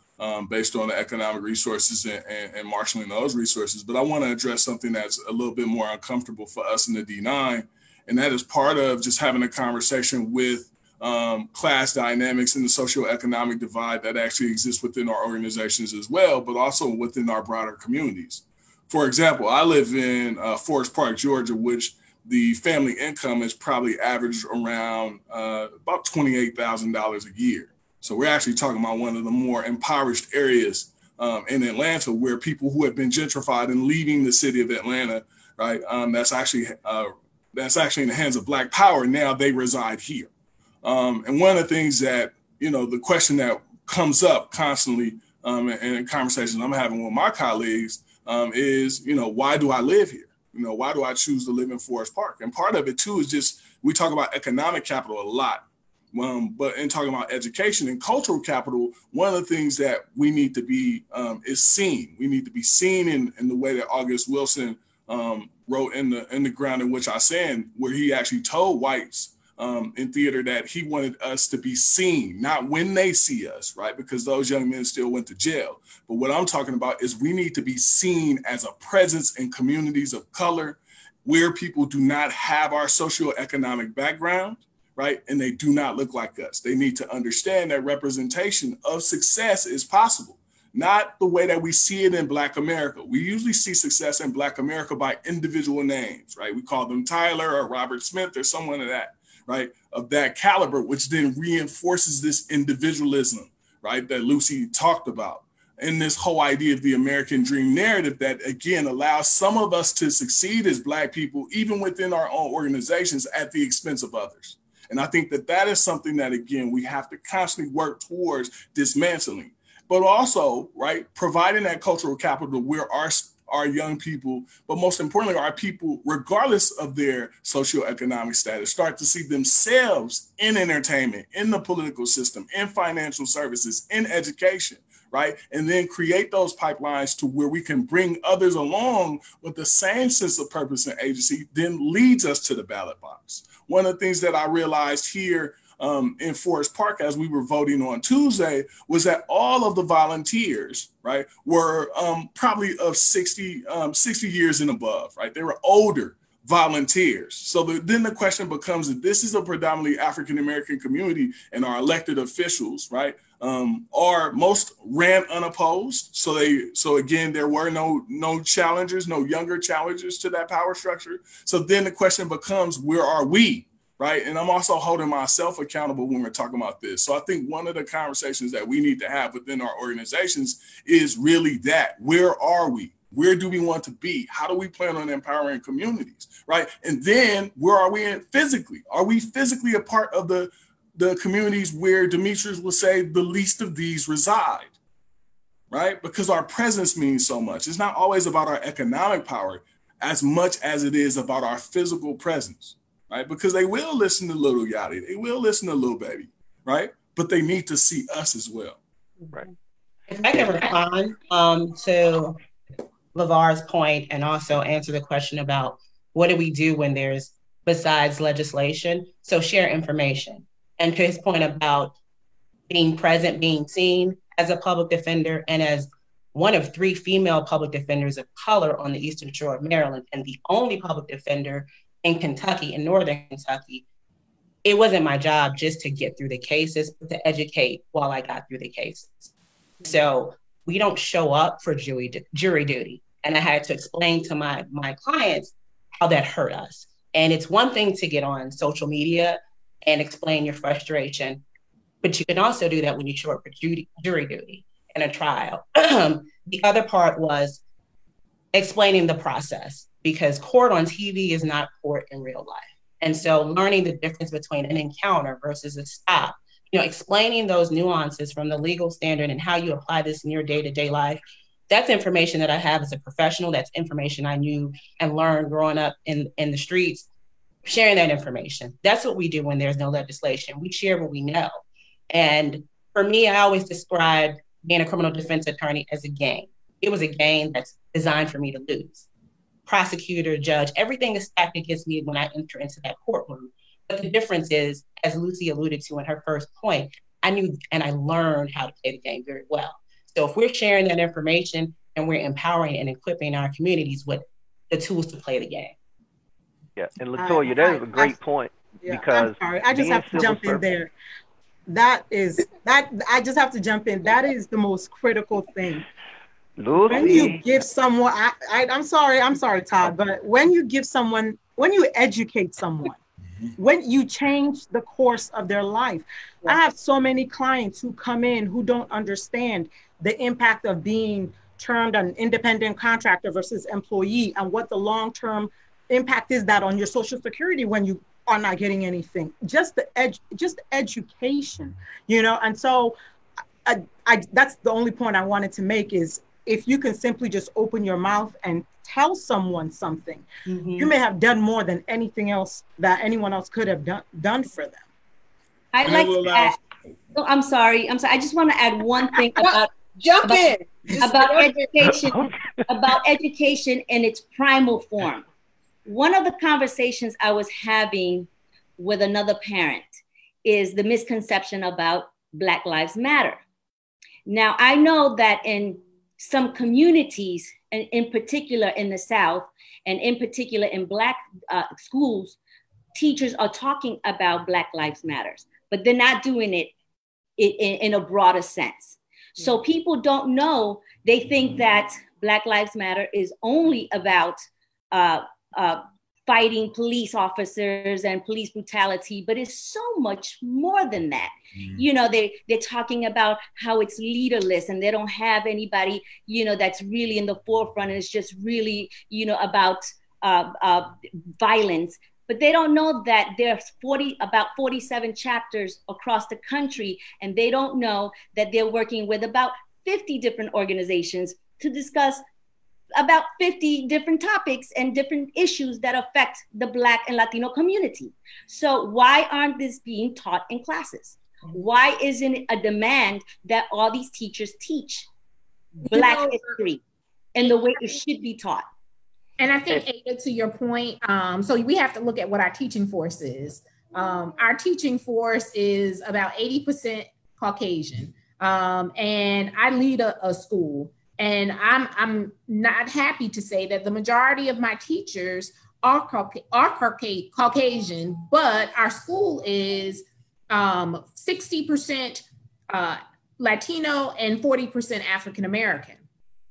based on the economic resources and marshaling those resources. But I want to address something that's a little bit more uncomfortable for us in the D9. And that is part of just having a conversation with class dynamics and the socioeconomic divide that actually exists within our organizations as well, but also within our broader communities. For example, I live in Forest Park, Georgia, which the family income is probably averaged around about $28,000 a year. So we're actually talking about one of the more impoverished areas in Atlanta, where people who have been gentrified and leaving the city of Atlanta, right? That's actually in the hands of Black power. Now they reside here. And one of the things that, you know, the question that comes up constantly in conversations I'm having with my colleagues is, you know, why do I live here? You know, why do I choose to live in Forest Park? And part of it, too, is just we talk about economic capital a lot. But in talking about education and cultural capital, one of the things that we need to be is seen. We need to be seen in the way that August Wilson wrote in the ground in which I stand, where he actually told whites in theater that he wanted us to be seen, not when they see us, right? Because those young men still went to jail. But what I'm talking about is we need to be seen as a presence in communities of color where people do not have our socioeconomic background, right? And they do not look like us. They need to understand that representation of success is possible. Not the way that we see it in Black America. We usually see success in Black America by individual names, right? We call them Tyler or Robert Smith or someone of that, right? Of that caliber, which then reinforces this individualism, right? That Lucy talked about. And this whole idea of the American dream narrative that again allows some of us to succeed as Black people, even within our own organizations at the expense of others. And I think that that is something that again, we have to constantly work towards dismantling. But also, right, providing that cultural capital where our young people, but most importantly, our people, regardless of their socioeconomic status, start to see themselves in entertainment, in the political system, in financial services, in education, right? And then create those pipelines to where we can bring others along with the same sense of purpose and agency, then leads us to the ballot box. One of the things that I realized here in Forest Park, as we were voting on Tuesday, was that all of the volunteers, right, were probably of 60 years and above, right? They were older volunteers. So then the question becomes that this is a predominantly African-American community, and our elected officials, right, are most ran unopposed. So again, there were no challengers, no younger challengers to that power structure. So then the question becomes, where are we? right? And I'm also holding myself accountable when we're talking about this. So I think one of the conversations that we need to have within our organizations is really that. Where are we? Where do we want to be? How do we plan on empowering communities, right? And then where are we in physically? Are we physically a part of the communities where Demetrius will say the least of these reside, right? Because our presence means so much. It's not always about our economic power as much as it is about our physical presence, right? Because they will listen to Little Yachty. They will listen to Lil Baby, right? But they need to see us as well. Right. If I can respond to LeVar's point and also answer the question about what do we do when there's besides legislation? So share information. And to his point about being present, being seen as a public defender and as one of 3 female public defenders of color on the Eastern Shore of Maryland and the only public defender in Kentucky, in Northern Kentucky, it wasn't my job just to get through the cases, but to educate while I got through the cases. So we don't show up for jury duty. And I had to explain to my clients how that hurt us. And it's one thing to get on social media and explain your frustration, but you can also do that when you show up for jury duty in a trial. The other part was explaining the process, because court on TV is not court in real life. And so learning the difference between an encounter versus a stop, you know, explaining those nuances from the legal standard and how you apply this in your day-to-day life. That's information that I have as a professional. That's information I knew and learned growing up in the streets, sharing that information. That's what we do when there's no legislation. We share what we know. And for me, I always describe being a criminal defense attorney as a game. It was a game that's designed for me to lose. Prosecutor, judge, everything is stacked against me when I enter into that courtroom. But the difference is, as Lucy alluded to in her first point, I knew and I learned how to play the game very well. So if we're sharing that information and we're empowering and equipping our communities with the tools to play the game. Yeah, and LaToya, that is a great point. Yeah, because I'm sorry, I just have to jump in there. That is the most critical thing. Lucy. When you give someone, I'm sorry, Todd, but when you give someone, when you educate someone, when you change the course of their life. Right. I have so many clients who come in who don't understand the impact of being termed an independent contractor versus employee and what the long-term impact is that on your Social Security when you are not getting anything. Just the education, you know? And so that's the only point I wanted to make is if you can simply just open your mouth and tell someone something, you may have done more than anything else that anyone else could have done for them. I'd like to add, I'm sorry. I just want to add one thing about education in its primal form. One of the conversations I was having with another parent is the misconception about Black Lives Matter. Now, I know that in some communities, and in particular in the South, and in particular in Black schools, teachers are talking about Black Lives Matters, but they're not doing it in a broader sense. So people don't know, they think that Black Lives Matter is only about fighting police officers and police brutality, but it's so much more than that. You know, they're talking about how it's leaderless and they don't have anybody, you know, that's really in the forefront, and it's just really, you know, about violence. But they don't know that there's about 47 chapters across the country, and they don't know that they're working with about 50 different organizations to discuss about 50 different topics and different issues that affect the Black and Latino community. So why aren't this being taught in classes? Why isn't it a demand that all these teachers teach Black history in the way it should be taught? And I think, Ada, to your point, so we have to look at what our teaching force is. Our teaching force is about 80% Caucasian. And I lead a school. And I'm not happy to say that the majority of my teachers are Caucasian, but our school is 60% Latino and 40% African-American.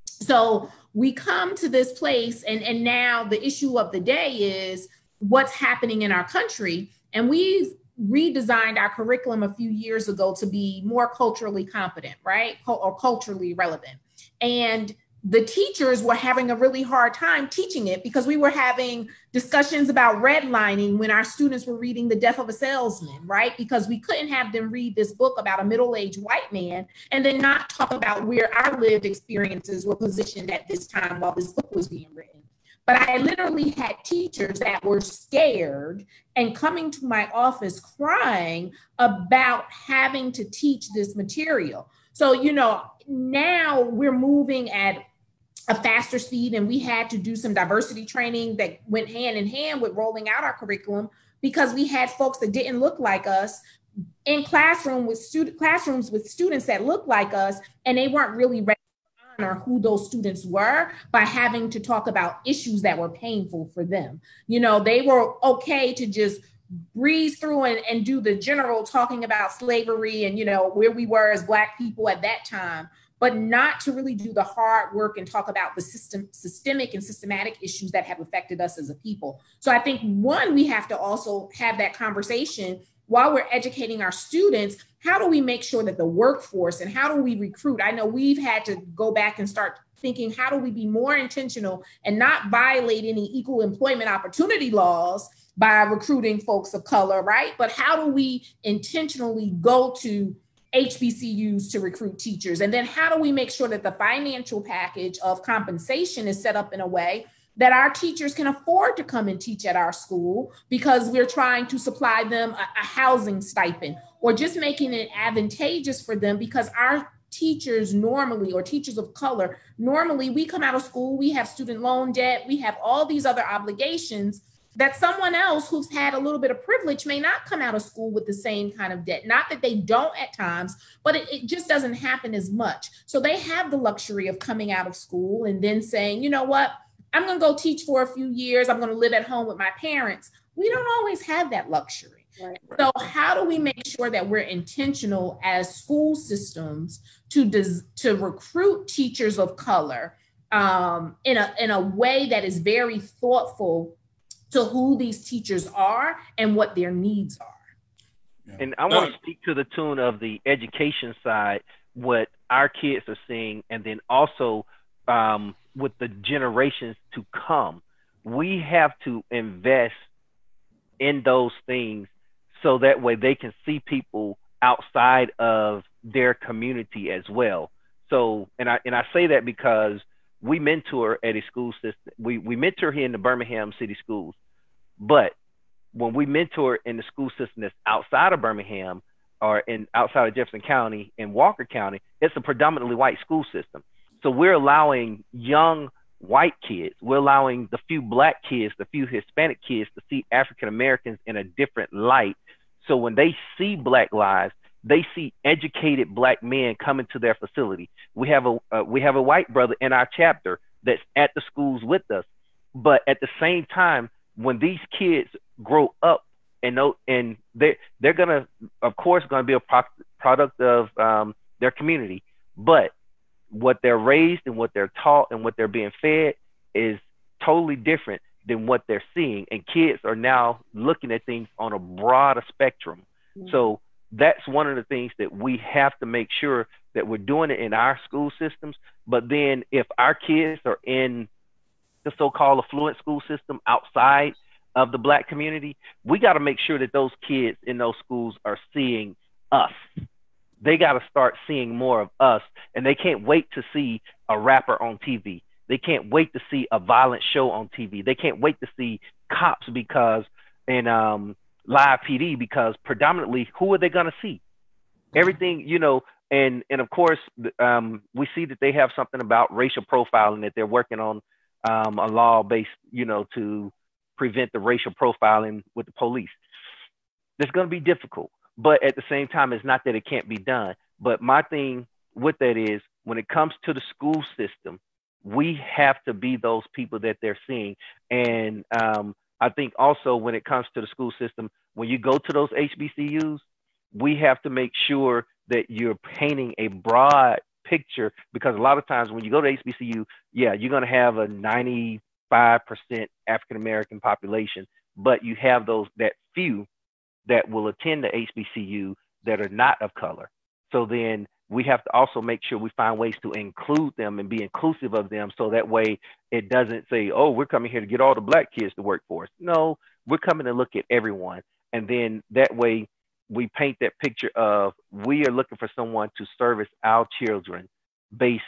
So we come to this place, and now the issue of the day is what's happening in our country. And we've redesigned our curriculum a few years ago to be more culturally competent, right? Or culturally relevant. And the teachers were having a really hard time teaching it because we were having discussions about redlining when our students were reading The Death of a Salesman, right? Because we couldn't have them read this book about a middle-aged white man and then not talk about where our lived experiences were positioned at this time while this book was being written. But I literally had teachers that were scared and coming to my office crying about having to teach this material. So, you know, now we're moving at a faster speed, and we had to do some diversity training that went hand in hand with rolling out our curriculum because we had folks that didn't look like us in classrooms with students that looked like us, and they weren't really ready to honor who those students were by having to talk about issues that were painful for them. You know, they were okay to just breeze through and do the general talking about slavery and, you know, where we were as Black people at that time, but not to really do the hard work and talk about the systemic and systematic issues that have affected us as a people. So I think, one, we have to also have that conversation while we're educating our students. How do we make sure that the workforce, and how do we recruit? I know we've had to go back and start thinking, how do we be more intentional and not violate any equal employment opportunity laws by recruiting folks of color, right? But how do we intentionally go to HBCUs to recruit teachers? And then how do we make sure that the financial package of compensation is set up in a way that our teachers can afford to come and teach at our school, because we're trying to supply them a housing stipend, or just making it advantageous for them? Because our teachers normally, or teachers of color, normally we come out of school, we have student loan debt, we have all these other obligations that someone else who's had a little bit of privilege may not come out of school with the same kind of debt. Not that they don't at times, but it just doesn't happen as much. So they have the luxury of coming out of school and then saying, you know what, I'm gonna go teach for a few years, I'm gonna live at home with my parents. We don't always have that luxury. Right. So how do we make sure that we're intentional as school systems to recruit teachers of color in a way that is very thoughtful to who these teachers are and what their needs are? Yeah. And I want to speak to the tune of the education side, what our kids are seeing, and then also with the generations to come. We have to invest in those things so that way they can see people outside of their community as well. So, and I say that because we mentor at a school system. We mentor here in the Birmingham City Schools, but when we mentor in the school system that's outside of Birmingham, or outside of Jefferson County and Walker County, it's a predominantly white school system. So we're allowing young white kids, we're allowing the few Black kids, the few Hispanic kids to see African Americans in a different light. So when they see Black lives, they see educated Black men coming to their facility. We have a white brother in our chapter that's at the schools with us. But at the same time, when these kids grow up, and they're gonna, of course, gonna be a product of their community. But what they're raised and what they're taught and what they're being fed is totally different than what they're seeing. And kids are now looking at things on a broader spectrum. Mm-hmm. So that's one of the things that we have to make sure that we're doing it in our school systems. But then if our kids are in the so-called affluent school system outside of the Black community, we got to make sure that those kids in those schools are seeing us. They got to start seeing more of us, and they can't wait to see a rapper on TV. They can't wait to see a violent show on TV. They can't wait to see Cops and Live PD, because predominantly, who are they going to see? Everything, you know, and of course, we see that they have something about racial profiling, that they're working on a law based, you know, to prevent the racial profiling with the police. That's going to be difficult, but at the same time, it's not that it can't be done. But my thing with that is, when it comes to the school system, we have to be those people that they're seeing. And I think also when it comes to the school system, when you go to those HBCUs, we have to make sure that you're painting a broad picture, because a lot of times when you go to HBCU, yeah, you're going to have a 95% African American population, but you have those, that few that will attend the HBCU that are not of color. So then we have to also make sure we find ways to include them and be inclusive of them. So that way it doesn't say, oh, we're coming here to get all the black kids to work for us. No, we're coming to look at everyone. And then that way we paint that picture of, we are looking for someone to service our children based,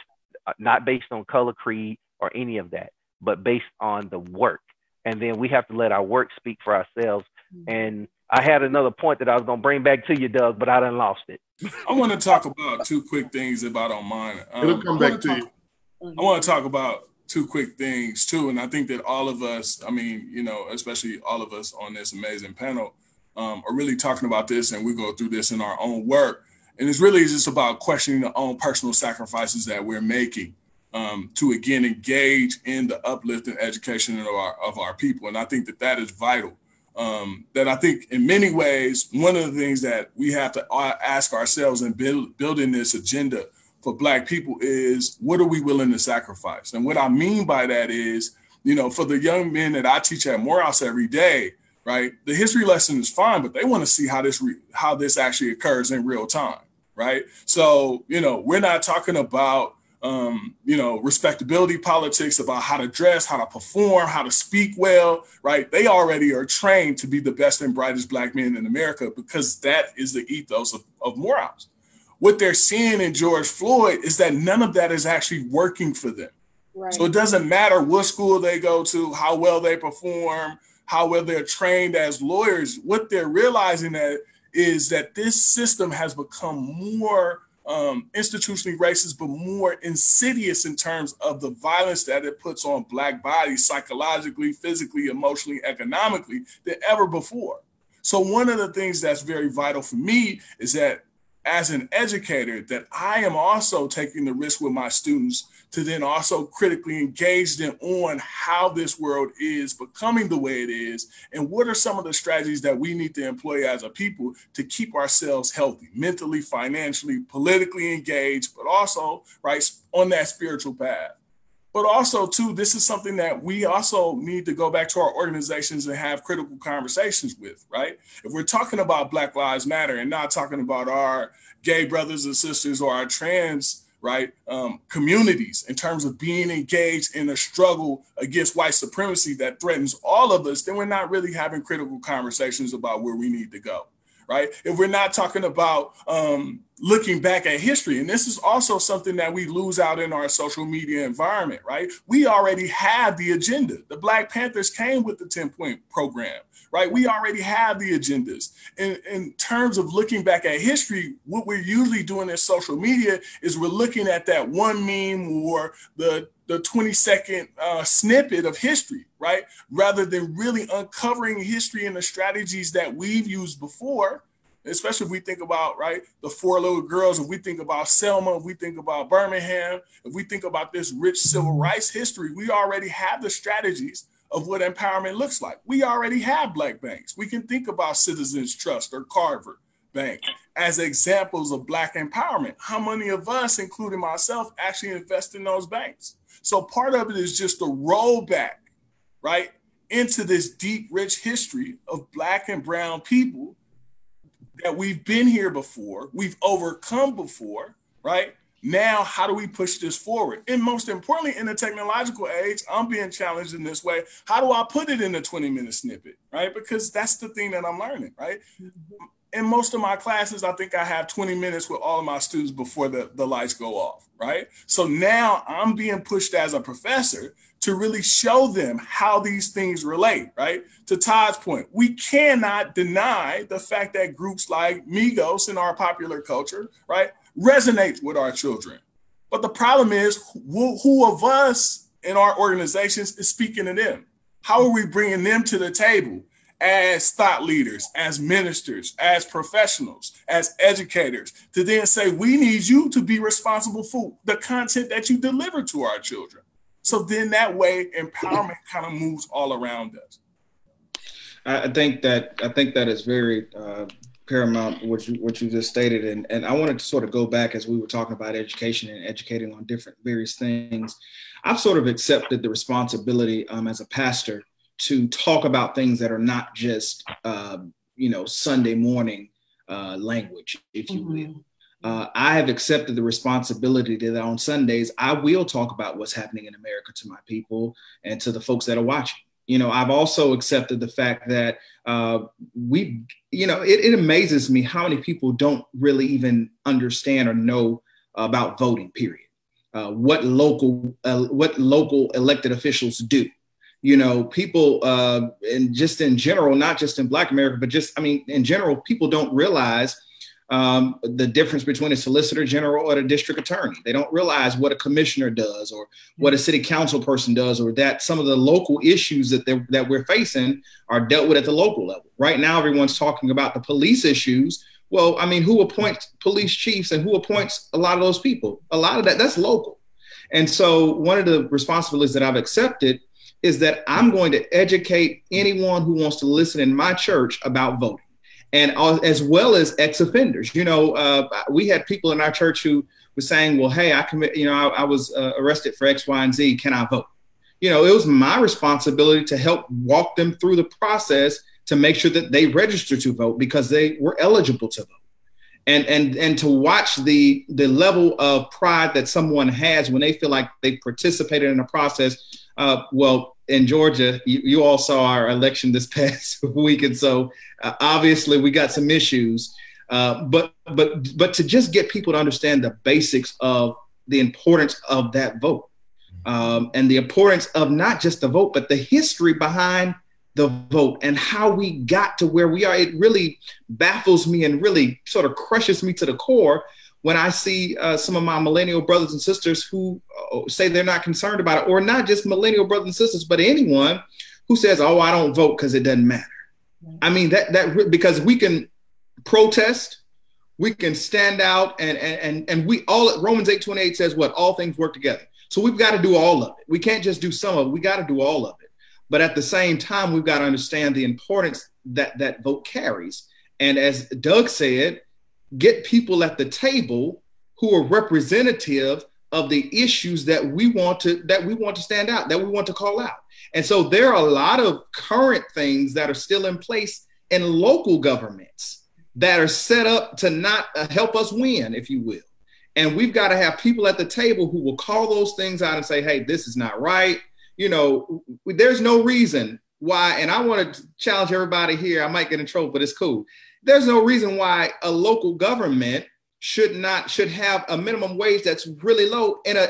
not based on color, creed, or any of that, but based on the work. And then we have to let our work speak for ourselves. And I had another point that I was going to bring back to you, Doug, but I done lost it. I want to talk about two quick things, if I don't mind. It'll come back to you. I want to talk about two quick things too. And I think that all of us, I mean, you know, especially all of us on this amazing panel are really talking about this, and we go through this in our own work. And it's really just about questioning the own personal sacrifices that we're making to, again, engage in the uplifting education of our people. And I think that that is vital. That I think in many ways, one of the things that we have to ask ourselves in building this agenda for Black people is, what are we willing to sacrifice? And what I mean by that is, you know, for the young men that I teach at Morehouse every day, right, the history lesson is fine, but they want to see how this actually occurs in real time, right? So, you know, we're not talking about, you know, respectability politics, about how to dress, how to perform, how to speak well, right? They already are trained to be the best and brightest Black men in America, because that is the ethos of Morehouse. What they're seeing in George Floyd is that none of that is actually working for them. Right. So it doesn't matter what school they go to, how well they perform, how well they're trained as lawyers. What they're realizing that is that this system has become more institutionally racist, but more insidious in terms of the violence that it puts on Black bodies psychologically, physically, emotionally, economically than ever before. So one of the things that's very vital for me is that as an educator, that I am also taking the risk with my students to then also critically engage them on how this world is becoming the way it is, and what are some of the strategies that we need to employ as a people to keep ourselves healthy, mentally, financially, politically engaged, but also, right, on that spiritual path. But also, too, this is something that we also need to go back to our organizations and have critical conversations with, right? If we're talking about Black Lives Matter and not talking about our gay brothers and sisters or our trans, right, communities in terms of being engaged in a struggle against white supremacy that threatens all of us, then we're not really having critical conversations about where we need to go, right? If we're not talking about looking back at history, and this is also something that we lose out in our social media environment, right? We already have the agenda. The Black Panthers came with the 10-point program, right? We already have the agendas. In terms of looking back at history, what we're usually doing in social media is we're looking at that one meme or the 20-second snippet of history, right? Rather than really uncovering history and the strategies that we've used before, especially if we think about, right, the four little girls, if we think about Selma, if we think about Birmingham, if we think about this rich civil rights history, we already have the strategies of what empowerment looks like. We already have Black banks. We can think about Citizens Trust or Carver Bank as examples of Black empowerment. How many of us, including myself, actually invest in those banks? So part of it is just a rollback, right, into this deep, rich history of Black and brown people that we've been here before, we've overcome before, right? Now, how do we push this forward? And most importantly, in the technological age, I'm being challenged in this way. How do I put it in a 20-minute snippet, right? Because that's the thing that I'm learning, right? In most of my classes, I think I have 20 minutes with all of my students before the lights go off, right? So now I'm being pushed as a professor to really show them how these things relate, right? To Todd's point, we cannot deny the fact that groups like Migos in our popular culture, right, resonates with our children. But the problem is, who of us in our organizations is speaking to them? How are we bringing them to the table as thought leaders, as ministers, as professionals, as educators, to then say, we need you to be responsible for the content that you deliver to our children? So then that way, empowerment kind of moves all around us. I think that is very paramount, what you just stated. And I wanted to sort of go back as we were talking about education and educating on different various things. I've sort of accepted the responsibility as a pastor to talk about things that are not just, Sunday morning language, if you will. I have accepted the responsibility that on Sundays, I will talk about what's happening in America to my people and to the folks that are watching. I've also accepted the fact that it amazes me how many people don't really even understand or know about voting, period. What local elected officials do, people, and just in general, not just in Black America, but in general, people don't realize the difference between a solicitor general or a district attorney. They don't realize what a commissioner does or what a city council person does, or that some of the local issues that we're facing are dealt with at the local level. Right now, everyone's talking about the police issues. Well, who appoints police chiefs and who appoints a lot of those people? A lot of that's local. And so one of the responsibilities that I've accepted is that I'm going to educate anyone who wants to listen in my church about voting, and as well as ex-offenders. We had people in our church who were saying, well, hey, I was arrested for X, Y, and Z. Can I vote? It was my responsibility to help walk them through the process to make sure that they register to vote because they were eligible to vote. And to watch the level of pride that someone has when they feel like they participated in a process. In Georgia, you all saw our election this past week. And so obviously we got some issues, but to just get people to understand the basics of the importance of that vote, and the importance of not just the vote, but the history behind the vote and how we got to where we are. It really baffles me and really sort of crushes me to the core when I see some of my millennial brothers and sisters who say they're not concerned about it, or not just millennial brothers and sisters, but anyone who says, oh, I don't vote because it doesn't matter. Right. Because we can protest, we can stand out, and we all, Romans 8:28 says what? All things work together. So we've got to do all of it. We can't just do some of it. We got to do all of it. But at the same time, we've got to understand the importance that vote carries. And as Doug said, get people at the table who are representative of the issues that we want to stand out, that we want to call out. And so there are a lot of current things that are still in place in local governments that are set up to not help us win, if you will. And we've got to have people at the table who will call those things out and say, hey, this is not right. There's no reason why, and I want to challenge everybody here. I might get in trouble, but it's cool. There's no reason why a local government should have a minimum wage that's really low in a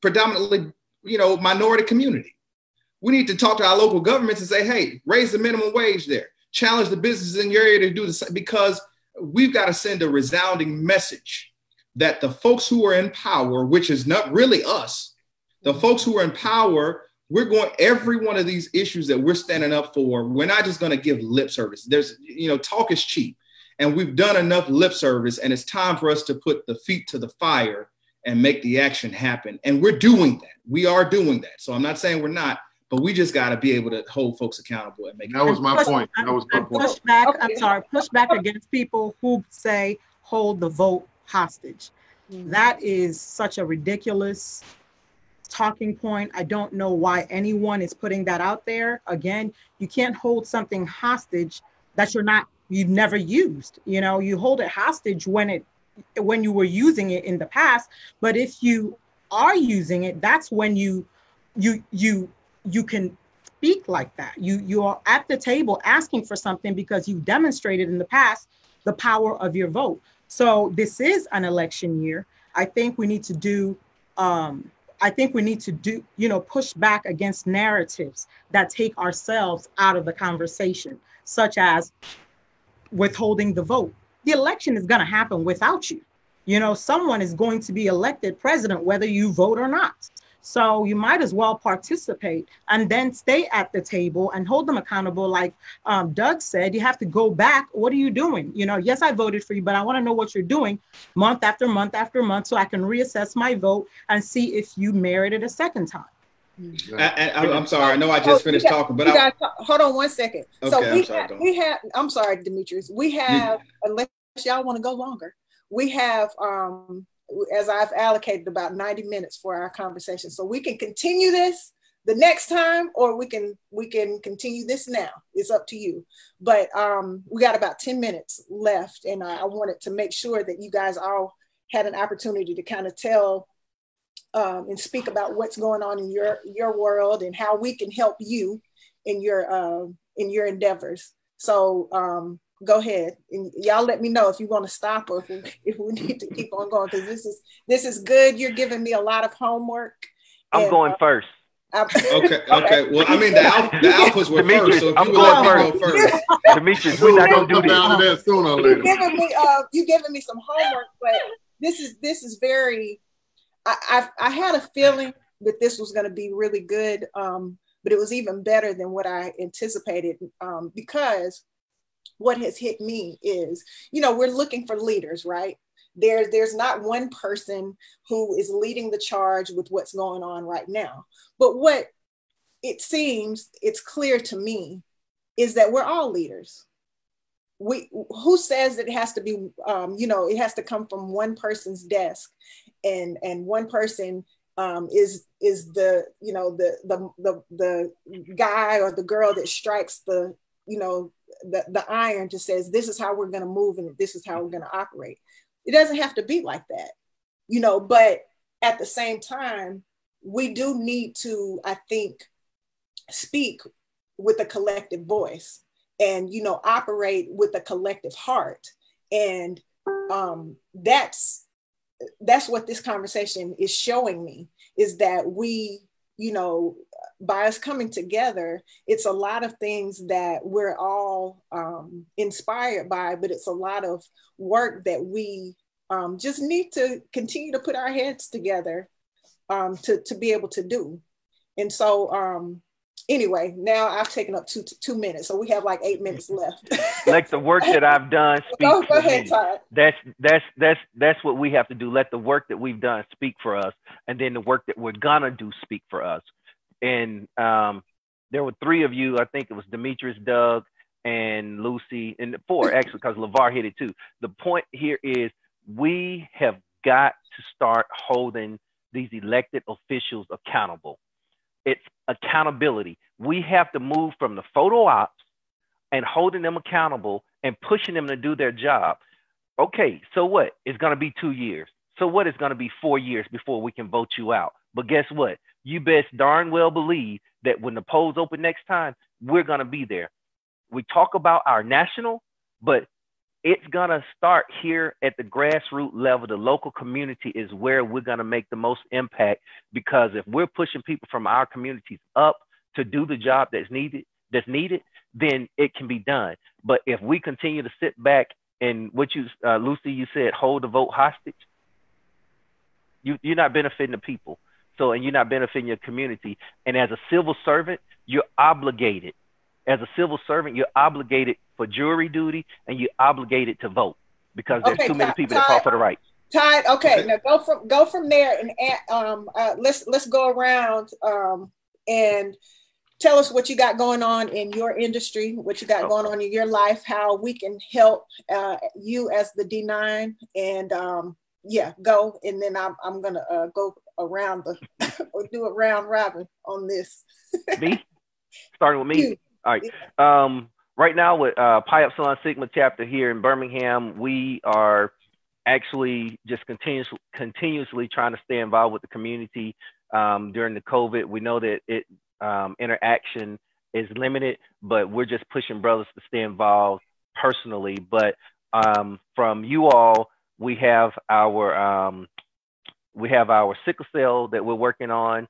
predominantly minority community. We need to talk to our local governments and say, hey, raise the minimum wage there. Challenge the businesses in your area to do this, because we've got to send a resounding message that the folks who are in power, which is not really us, the folks who are in power, we're going, every one of these issues that we're standing up for, we're not just going to give lip service. There's, talk is cheap, and we've done enough lip service, and it's time for us to put the feet to the fire and make the action happen. And we're doing that. We are doing that. So I'm not saying we're not, but we just got to be able to hold folks accountable and make. That was my point. That was my point. Push back. I'm sorry. Push back against people who say hold the vote hostage. Mm-hmm. That is such a ridiculous talking point. I don't know why anyone is putting that out there. Again, you can't hold something hostage that you've never used. You hold it hostage when you were using it in the past. But if you are using it, that's when you can speak like that. You are at the table asking for something because you demonstrated in the past the power of your vote. So this is an election year. I think we need to push back against narratives that take ourselves out of the conversation, such as withholding the vote. The election is going to happen without you. Someone is going to be elected president, whether you vote or not. So you might as well participate and then stay at the table and hold them accountable. Like Doug said, you have to go back. What are you doing? Yes, I voted for you, but I want to know what you're doing month after month after month, so I can reassess my vote and see if you merit it a second time. I'm sorry. I know I just finished talking, but hold on one second. Okay, so I'm sorry, Demetrius. We have, unless y'all want to go longer, we have, as I've allocated about 90 minutes for our conversation. So we can continue this the next time, or we can continue this now. It's up to you. But we got about 10 minutes left, and I wanted to make sure that you guys all had an opportunity to kind of tell and speak about what's going on in your world and how we can help you in your endeavors. So go ahead, and y'all let me know if you want to stop or if we need to keep on going, because this is good. You're giving me a lot of homework. I'm going first. Okay. Well, I mean, the alphas were Demetrius, first, so if I'm you would let me go first. Demetrius, we're not going to do this. Sooner or later. You're giving me some homework, but this is very, I had a feeling that this was going to be really good, but it was even better than what I anticipated, because what has hit me is, we're looking for leaders, right? There's not one person who is leading the charge with what's going on right now. But what it seems, it's clear to me, is that we're all leaders. Who says it has to be, it has to come from one person's desk, and one person is the, the guy or the girl that strikes the, the iron, just says, this is how we're going to move and this is how we're going to operate. It doesn't have to be like that, but at the same time, we do need to, I think, speak with a collective voice and, operate with a collective heart. And that's what this conversation is showing me, is that we, by us coming together, it's a lot of things that we're all inspired by, but it's a lot of work that we just need to continue to put our heads together to be able to do. And so anyway, now I've taken up two minutes, so we have like 8 minutes left. Like the work that I've done speak go ahead, Todd. That's what we have to do. Let the work that we've done speak for us, and then the work that we're gonna do speak for us. And there were three of you, I think it was Demetrius, Doug, and Lucy, and four actually, because LeVar hit it too. The point here is we have got to start holding these elected officials accountable. It's accountability. We have to move from the photo ops and holding them accountable and pushing them to do their job. Okay, so what? It's going to be 2 years. So what? It's going to be 4 years before we can vote you out. But guess what? You best darn well believe that when the polls open next time, we're going to be there. We talk about our national, but it's going to start here at the grassroots level. The local community is where we're going to make the most impact, because if we're pushing people from our communities up to do the job that's needed, then it can be done. But if we continue to sit back and what you, Lucy, you said, hold the vote hostage, you're not benefiting the people. So, and you're not benefiting your community. And as a civil servant, you're obligated. As a civil servant, you're obligated for jury duty, and you're obligated to vote, because there's too many people that call for the right. Todd, okay, now go from there, and let's go around and tell us what you got going on in your industry, what you got going on in your life, how we can help you as the D9, and yeah, go, and then I'm gonna go around the or do a round robin on this. Me, starting with me. All right. Yeah. Right now with Pi Epsilon Sigma chapter here in Birmingham, we are actually just continuously trying to stay involved with the community during the COVID. We know that interaction is limited, but we're just pushing brothers to stay involved personally. But from you all, we have our sickle cell that we're working on.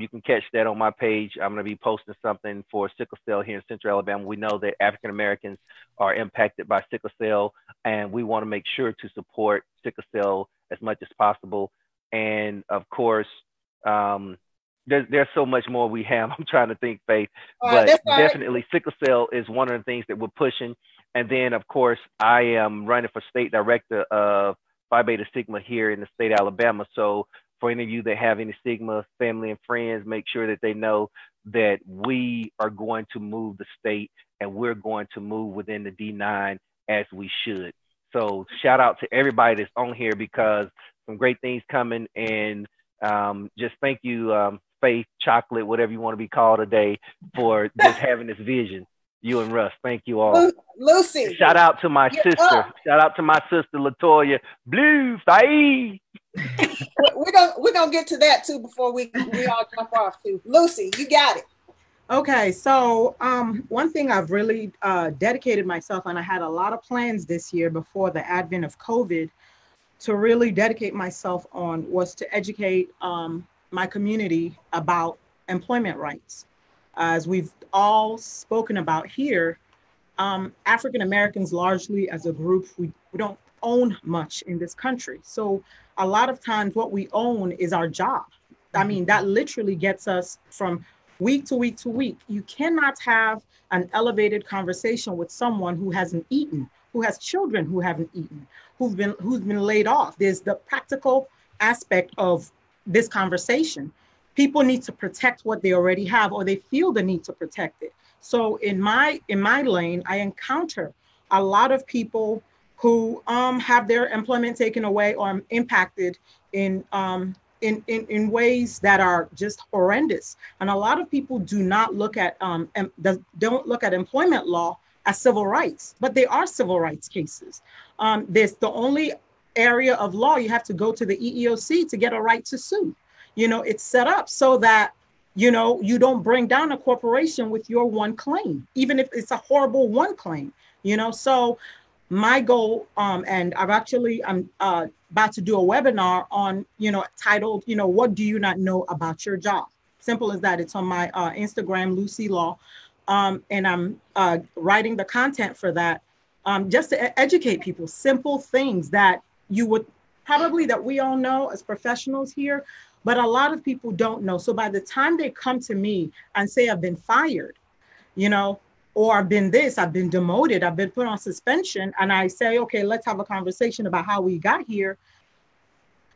You can catch that on my page. I'm going to be posting something for sickle cell here in Central Alabama. We know that African Americans are impacted by sickle cell, and we want to make sure to support sickle cell as much as possible. And of course, there's so much more we have. I'm trying to think, Faith, but definitely sickle cell is one of the things that we're pushing. And then, of course, I am running for state director of Phi Beta Sigma here in the state of Alabama. So for any of you that have any Sigma family and friends, make sure that they know that we are going to move the state, and we're going to move within the D9 as we should. So shout out to everybody that's on here, because some great things coming. And just thank you, faith, chocolate, whatever you want to be called today, for just having this vision. You and Russ, thank you all. Lucy. Shout out to my sister. Up. Shout out to my sister, LaToya Blue Faye. We're gonna get to that too before we all jump off too. Lucy, you got it. Okay, so one thing I've really dedicated myself, and I had a lot of plans this year before the advent of COVID, to really dedicate myself on was to educate my community about employment rights. As we've all spoken about here, African Americans largely as a group, we don't own much in this country. So a lot of times what we own is our job. I mean, that literally gets us from week to week to week. You cannot have an elevated conversation with someone who hasn't eaten, who has children who haven't eaten, who's been laid off. There's the practical aspect of this conversation. People need to protect what they already have, or they feel the need to protect it. So in my lane, I encounter a lot of people who have their employment taken away or impacted in ways that are just horrendous. And a lot of people do not look at don't look at employment law as civil rights, but they are civil rights cases. There's the only area of law you have to go to the EEOC to get a right to sue. You know, it's set up so that, you know, you don't bring down a corporation with your one claim, even if it's a horrible one claim, you know. So my goal, and I'm about to do a webinar on, you know, titled, you know, what do you not know about your job? Simple as that. It's on my Instagram, Lucy Law, and I'm writing the content for that, just to educate people, simple things that you would probably that we all know as professionals here, but a lot of people don't know. So by the time they come to me and say, I've been fired, you know, or I've been this, I've been demoted, I've been put on suspension, and I say, okay, let's have a conversation about how we got here.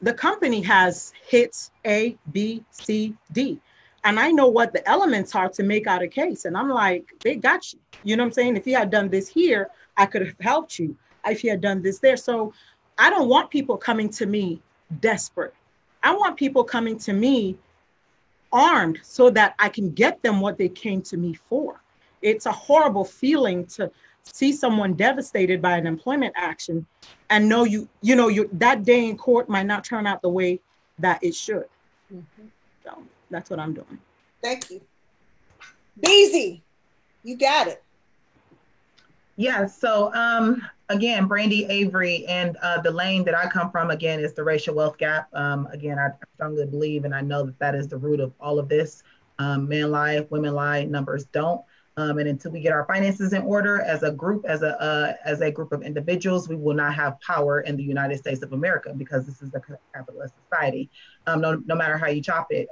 The company has hits A, B, C, D. And I know what the elements are to make out a case. And I'm like, they got you. You know what I'm saying? If you had done this here, I could have helped you. If you had done this there. So I don't want people coming to me desperate. I want people coming to me armed so that I can get them what they came to me for. It's a horrible feeling to see someone devastated by an employment action and know you know that day in court might not turn out the way that it should. Mm-hmm. So that's what I'm doing. Thank you. Beezy, you got it. Yeah, so again, Brandy Avery, and the lane that I come from, again, is the racial wealth gap. Again, I strongly believe, and I know that that is the root of all of this. Men lie, women lie, numbers don't. And until we get our finances in order as a group, as a group of individuals, we will not have power in the United States of America, because this is a capitalist society, no matter how you chop it.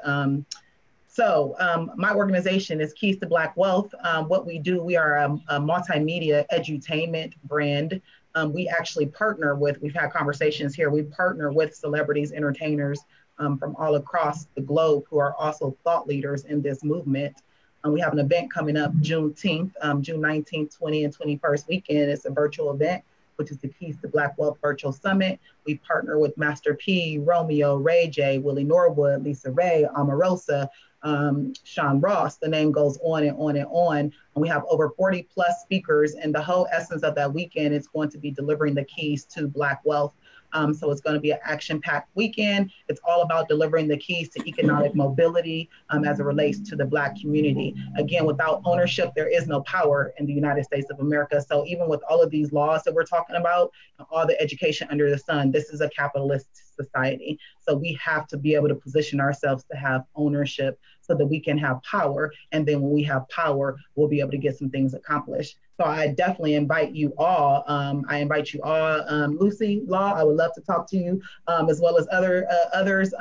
So my organization is Keys to Black Wealth. What we do, we are a multimedia edutainment brand. We actually partner with, we've had conversations here, we partner with celebrities, entertainers from all across the globe who are also thought leaders in this movement. We have an event coming up Juneteenth, June 19th, 20th, and 21st weekend. It's a virtual event, which is the Keys to Black Wealth Virtual Summit. We partner with Master P, Romeo, Ray J, Willie Norwood, Lisa Ray, Omarosa, Sean Ross. The name goes on and on and on. And we have over 40 plus speakers, and the whole essence of that weekend is going to be delivering the keys to Black wealth. So it's going to be an action-packed weekend. It's all about delivering the keys to economic mobility as it relates to the Black community. Again, without ownership, there is no power in the United States of America. So even with all of these laws that we're talking about, all the education under the sun, this is a capitalist society. So we have to be able to position ourselves to have ownership so that we can have power. And then when we have power, we'll be able to get some things accomplished. So I definitely invite you all. Lucy Law, I would love to talk to you, as well as others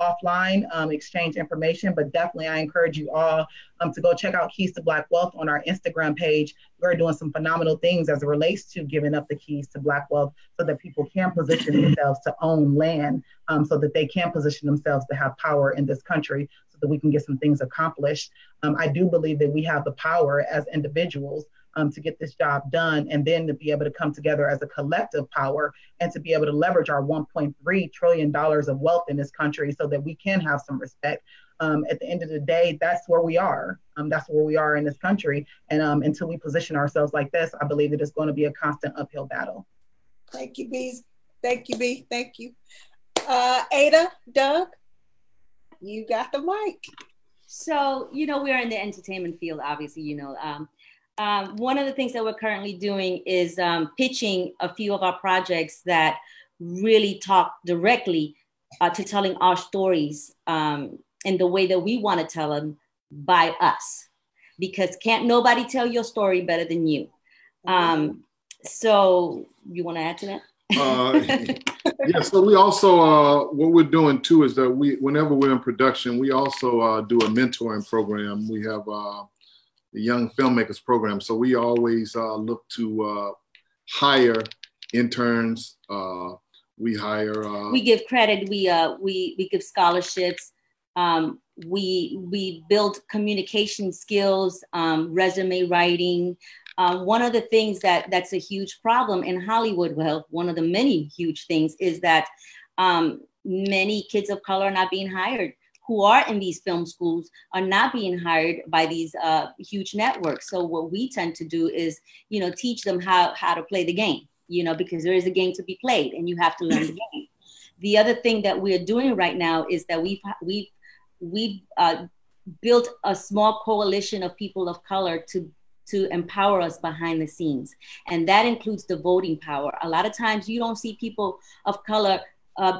offline, exchange information. But definitely, I encourage you all to go check out Keys to Black Wealth on our Instagram page. We're doing some phenomenal things as it relates to giving up the keys to Black wealth so that people can position themselves to own land, so that they can position themselves to have power in this country, so that we can get some things accomplished. I do believe that we have the power as individuals to get this job done, and then to be able to come together as a collective power and to be able to leverage our $1.3 trillion of wealth in this country so that we can have some respect at the end of the day, that's where we are. That's where we are in this country. And until we position ourselves like this, I believe that it's going to be a constant uphill battle. Thank you, Bees. Thank you, B. Thank you. Ada, Doug, you got the mic. So, you know, we're in the entertainment field, obviously, you know. One of the things that we're currently doing is pitching a few of our projects that really talk directly to telling our stories in the way that we want to tell them by us, because can't nobody tell your story better than you. So you want to add to that? Yeah, so we also, what we're doing too is that whenever we're in production, we also do a mentoring program. We have the Young Filmmakers Program. So we always look to hire interns. We hire. We give credit. We give scholarships. We build communication skills, resume writing. One of the things that's a huge problem in Hollywood, well, one of the many huge things is that many kids of color are not being hired, who are in these film schools are not being hired by these huge networks. So what we tend to do is, you know, teach them how to play the game, you know, because there is a game to be played and you have to learn the game. The other thing that we're doing right now is that we've built a small coalition of people of color to empower us behind the scenes. And that includes the voting power. A lot of times you don't see people of color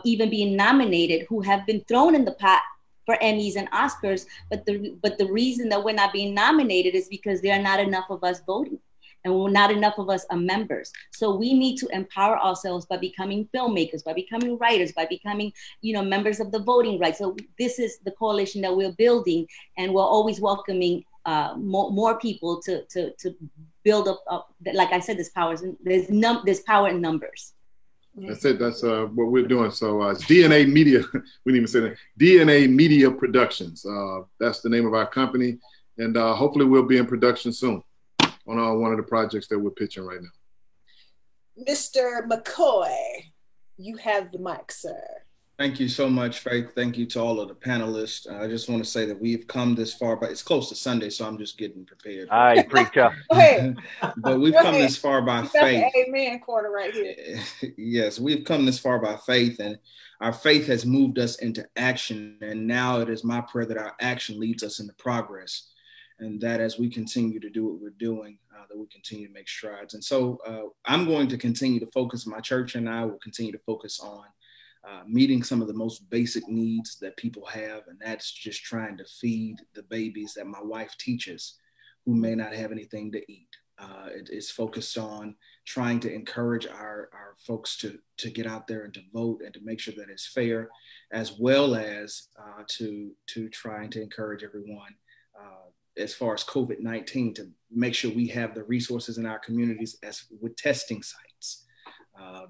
even being nominated who have been thrown in the pot for Emmys and Oscars, but the reason that we're not being nominated is because there are not enough of us voting and not enough of us are members. So we need to empower ourselves by becoming filmmakers, by becoming writers, by becoming, you know, members of the voting rights. So this is the coalition that we're building, and we're always welcoming more people to build up, like I said, there's power in numbers. That's it. That's what we're doing. So it's DNA Media. We didn't even say that. DNA Media Productions. That's the name of our company, and hopefully we'll be in production soon on one of the projects that we're pitching right now. Mr. McCoy, you have the mic, sir. Thank you so much, Faith. Thank you to all of the panelists. I just want to say that we've come this far, but it's close to Sunday, so I'm just getting prepared. All right, preach up. Go ahead. But we've come this far by faith. Amen quarter right here. Yes, we've come this far by faith, and our faith has moved us into action. And now it is my prayer that our action leads us into progress, and that as we continue to do what we're doing, that we continue to make strides. And so I'm going to continue to focus, my church and I will continue to focus on meeting some of the most basic needs that people have, and that's just trying to feed the babies that my wife teaches who may not have anything to eat. It's focused on trying to encourage our folks to get out there and to vote and to make sure that it's fair, as well as to trying to encourage everyone as far as COVID-19 to make sure we have the resources in our communities as with testing sites.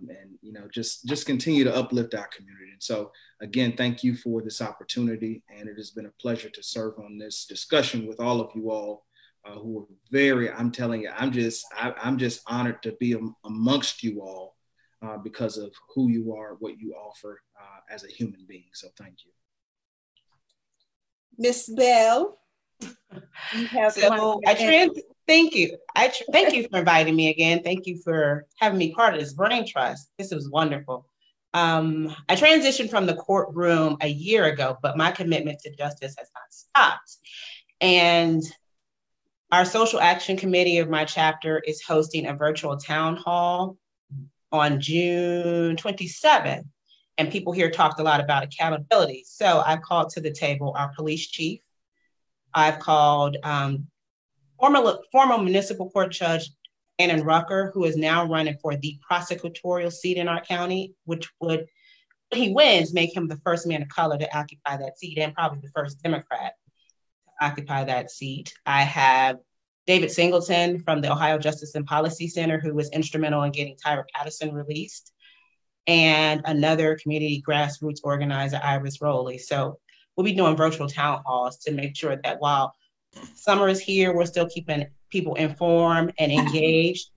And, you know, just continue to uplift our community. And so, again, thank you for this opportunity. And it has been a pleasure to serve on this discussion with all of you all who are very, I'm telling you, I'm just honored to be amongst you all because of who you are, what you offer as a human being. So thank you. Miss Bell. You have so thank you. Thank you for inviting me again. Thank you for having me part of this brain trust. This was wonderful. I transitioned from the courtroom a year ago, but my commitment to justice has not stopped. And our social action committee of my chapter is hosting a virtual town hall on June 27th. And people here talked a lot about accountability. So I've called to the table our police chief. I've called former municipal court judge Annan Rucker, who is now running for the prosecutorial seat in our county, which would, if he wins, make him the first man of color to occupy that seat and probably the first Democrat to occupy that seat. I have David Singleton from the Ohio Justice and Policy Center, who was instrumental in getting Tyra Patterson released, and another community grassroots organizer, Iris Rowley. So we'll be doing virtual town halls to make sure that while summer is here, we're still keeping people informed and engaged.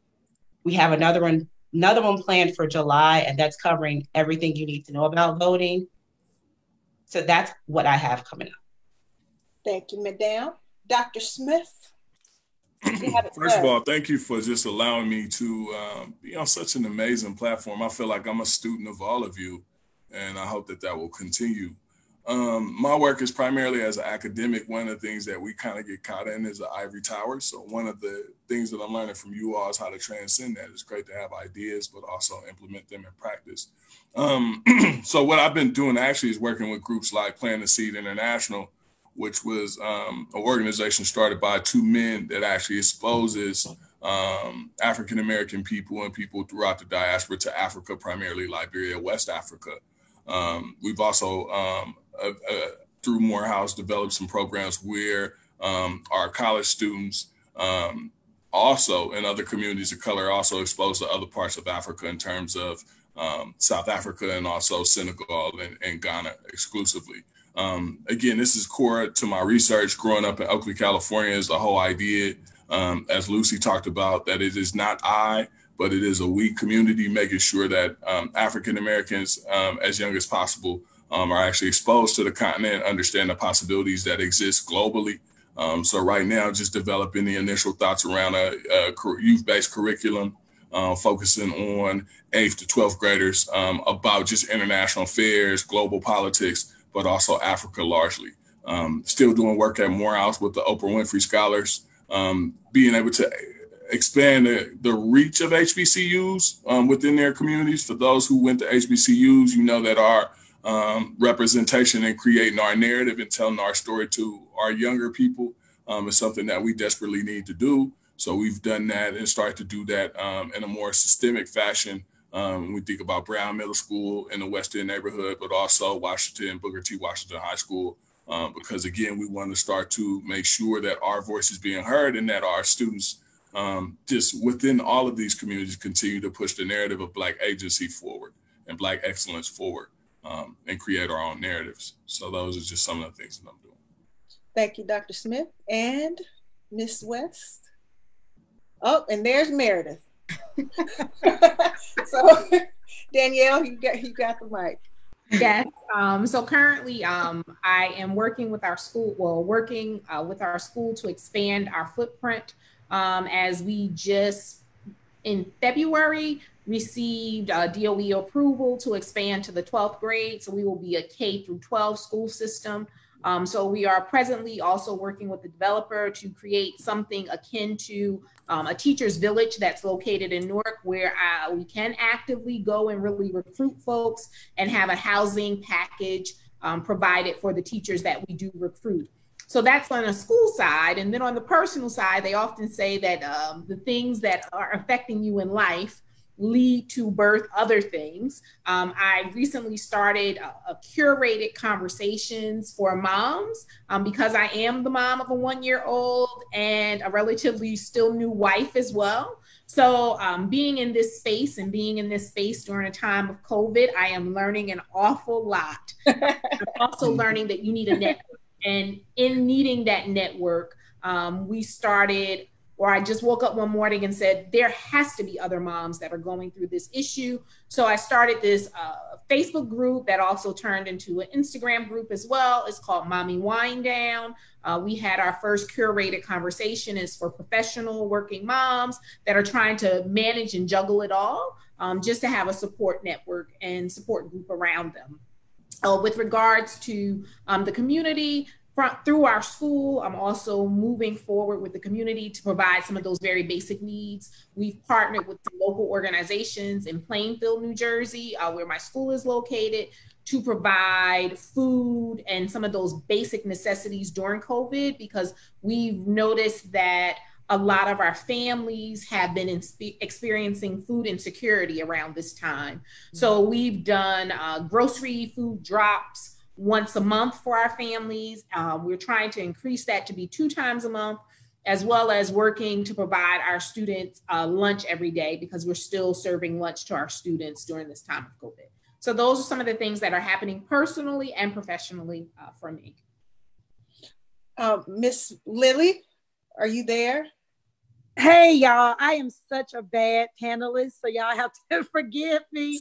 We have another one planned for July, and that's covering everything you need to know about voting. So that's what I have coming up. Thank you, Madam. Dr. Smith. First of all, thank you for just allowing me to be on such an amazing platform. I feel like I'm a student of all of you, and I hope that that will continue. My work is primarily as an academic. One of the things that we kind of get caught in is the ivory tower. So one of the things that I'm learning from you all is how to transcend that. It's great to have ideas, but also implement them in practice. So what I've been doing actually is working with groups like Plant the Seed International, which was an organization started by two men that actually exposes African-American people and people throughout the diaspora to Africa, primarily Liberia, West Africa. We've also, through Morehouse, developed some programs where our college students also in other communities of color also exposed to other parts of Africa in terms of South Africa and also Senegal and Ghana exclusively. Again, this is core to my research. Growing up in Oakland, California, is the whole idea, as Lucy talked about, that it is not I, but it is a we community, making sure that African Americans as young as possible are actually exposed to the continent, understand the possibilities that exist globally. So right now, just developing the initial thoughts around a youth-based curriculum, focusing on 8th to 12th graders about just international affairs, global politics, but also Africa largely. Still doing work at Morehouse with the Oprah Winfrey Scholars, being able to expand the reach of HBCUs within their communities. For those who went to HBCUs, you know that our representation and creating our narrative and telling our story to our younger people is something that we desperately need to do. So we've done that and started to do that in a more systemic fashion. We think about Brown Middle School in the West End neighborhood, but also Washington, Booker T. Washington High School, because again, we want to start to make sure that our voice is being heard and that our students just within all of these communities continue to push the narrative of Black agency forward and Black excellence forward and create our own narratives. So those are just some of the things that I'm doing. Thank you, Dr. Smith. And Ms. West. Oh, and there's Meredith. So Danielle, you got the mic. Yes. So currently, I am working with our school. Well, working with our school to expand our footprint. As we just in February received DOE approval to expand to the 12th grade, so we will be a K through 12 school system. So we are presently also working with the developer to create something akin to a teacher's village that's located in Newark, where we can actively go and really recruit folks and have a housing package provided for the teachers that we do recruit. So that's on the school side. And then on the personal side, they often say that the things that are affecting you in life lead to birth other things. I recently started a curated conversations for moms because I am the mom of a 1-year-old and a relatively still new wife as well. So being in this space and during a time of COVID, I am learning an awful lot. I'm also learning that you need a network, and in needing that network, I just woke up one morning and said, there has to be other moms that are going through this issue. So I started this Facebook group that also turned into an Instagram group as well. It's called Mommy Wind Down. We had our first curated conversation. It's for professional working moms that are trying to manage and juggle it all, just to have a support network and support group around them. With regards to the community, through our school, I'm also moving forward with the community to provide some of those very basic needs. We've partnered with some local organizations in Plainfield, New Jersey, where my school is located, to provide food and some of those basic necessities during COVID, because we've noticed that a lot of our families have been experiencing food insecurity around this time. So we've done grocery food drops once a month for our families. We're trying to increase that to be 2 times a month, as well as working to provide our students lunch every day, because we're still serving lunch to our students during this time of COVID. So those are some of the things that are happening personally and professionally for me. Miss Lilly, are you there? Hey y'all, I am such a bad panelist, so y'all have to forgive me.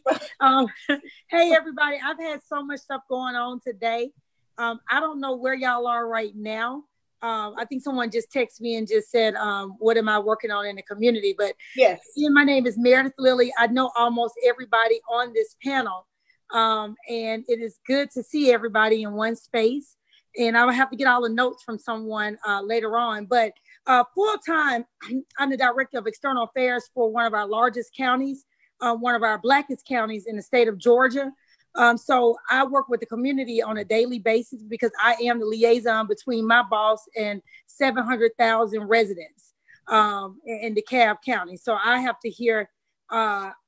Hey everybody, I've had so much stuff going on today I don't know where y'all are right now. I think someone just texted me and just said, what am I working on in the community? But yes, my name is Meredith Lilly. I know almost everybody on this panel. And it is good to see everybody in one space. And I will have to get all the notes from someone later on. But full-time, I'm the Director of External Affairs for one of our largest counties, one of our Blackest counties in the state of Georgia. So I work with the community on a daily basis because I am the liaison between my boss and 700,000 residents in DeKalb County. So I have to hear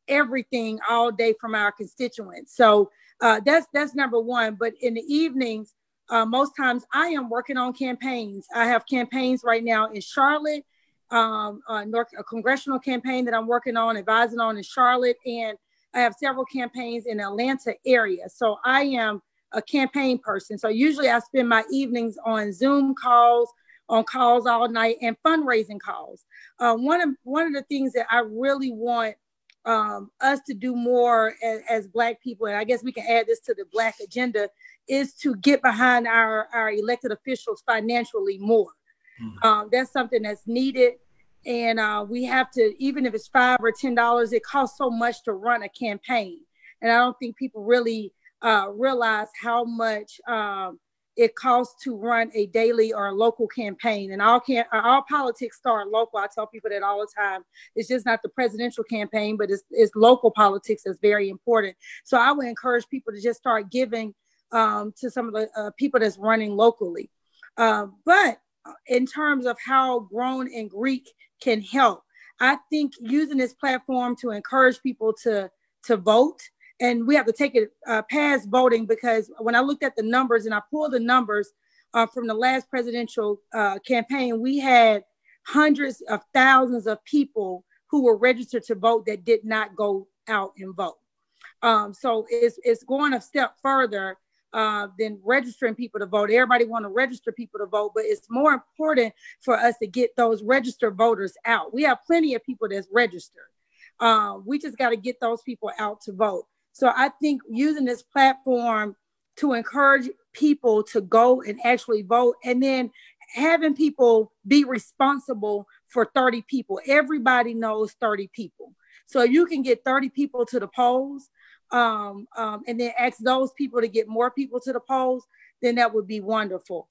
everything all day from our constituents. So that's number one. But in the evenings, most times I am working on campaigns. I have campaigns right now in Charlotte, a congressional campaign that I'm working on, advising on in Charlotte, and I have several campaigns in the Atlanta area. So I am a campaign person. So usually I spend my evenings on Zoom calls, on calls all night, and fundraising calls. One of the things that I really want us to do more as Black people, and I guess we can add this to the Black agenda, is to get behind our elected officials financially more. Mm-hmm. That's something that's needed. And we have to, even if it's $5 or $10, it costs so much to run a campaign. And I don't think people really realize how much it costs to run a daily or a local campaign. And all politics start local. I tell people that all the time. It's just not the presidential campaign, but it's local politics that's very important. So I would encourage people to just start giving to some of the people that's running locally. But in terms of how Grown and Greek can help, I think using this platform to encourage people to vote, and we have to take it past voting, because when I looked at the numbers and I pulled the numbers from the last presidential campaign, we had hundreds of thousands of people who were registered to vote that did not go out and vote. So it's going a step further than registering people to vote. Everybody want to register people to vote, but it's more important for us to get those registered voters out. We have plenty of people that's registered. We just got to get those people out to vote. So I think using this platform to encourage people to go and actually vote, and then having people be responsible for 30 people. Everybody knows 30 people. So you can get 30 people to the polls, and then ask those people to get more people to the polls, then that would be wonderful.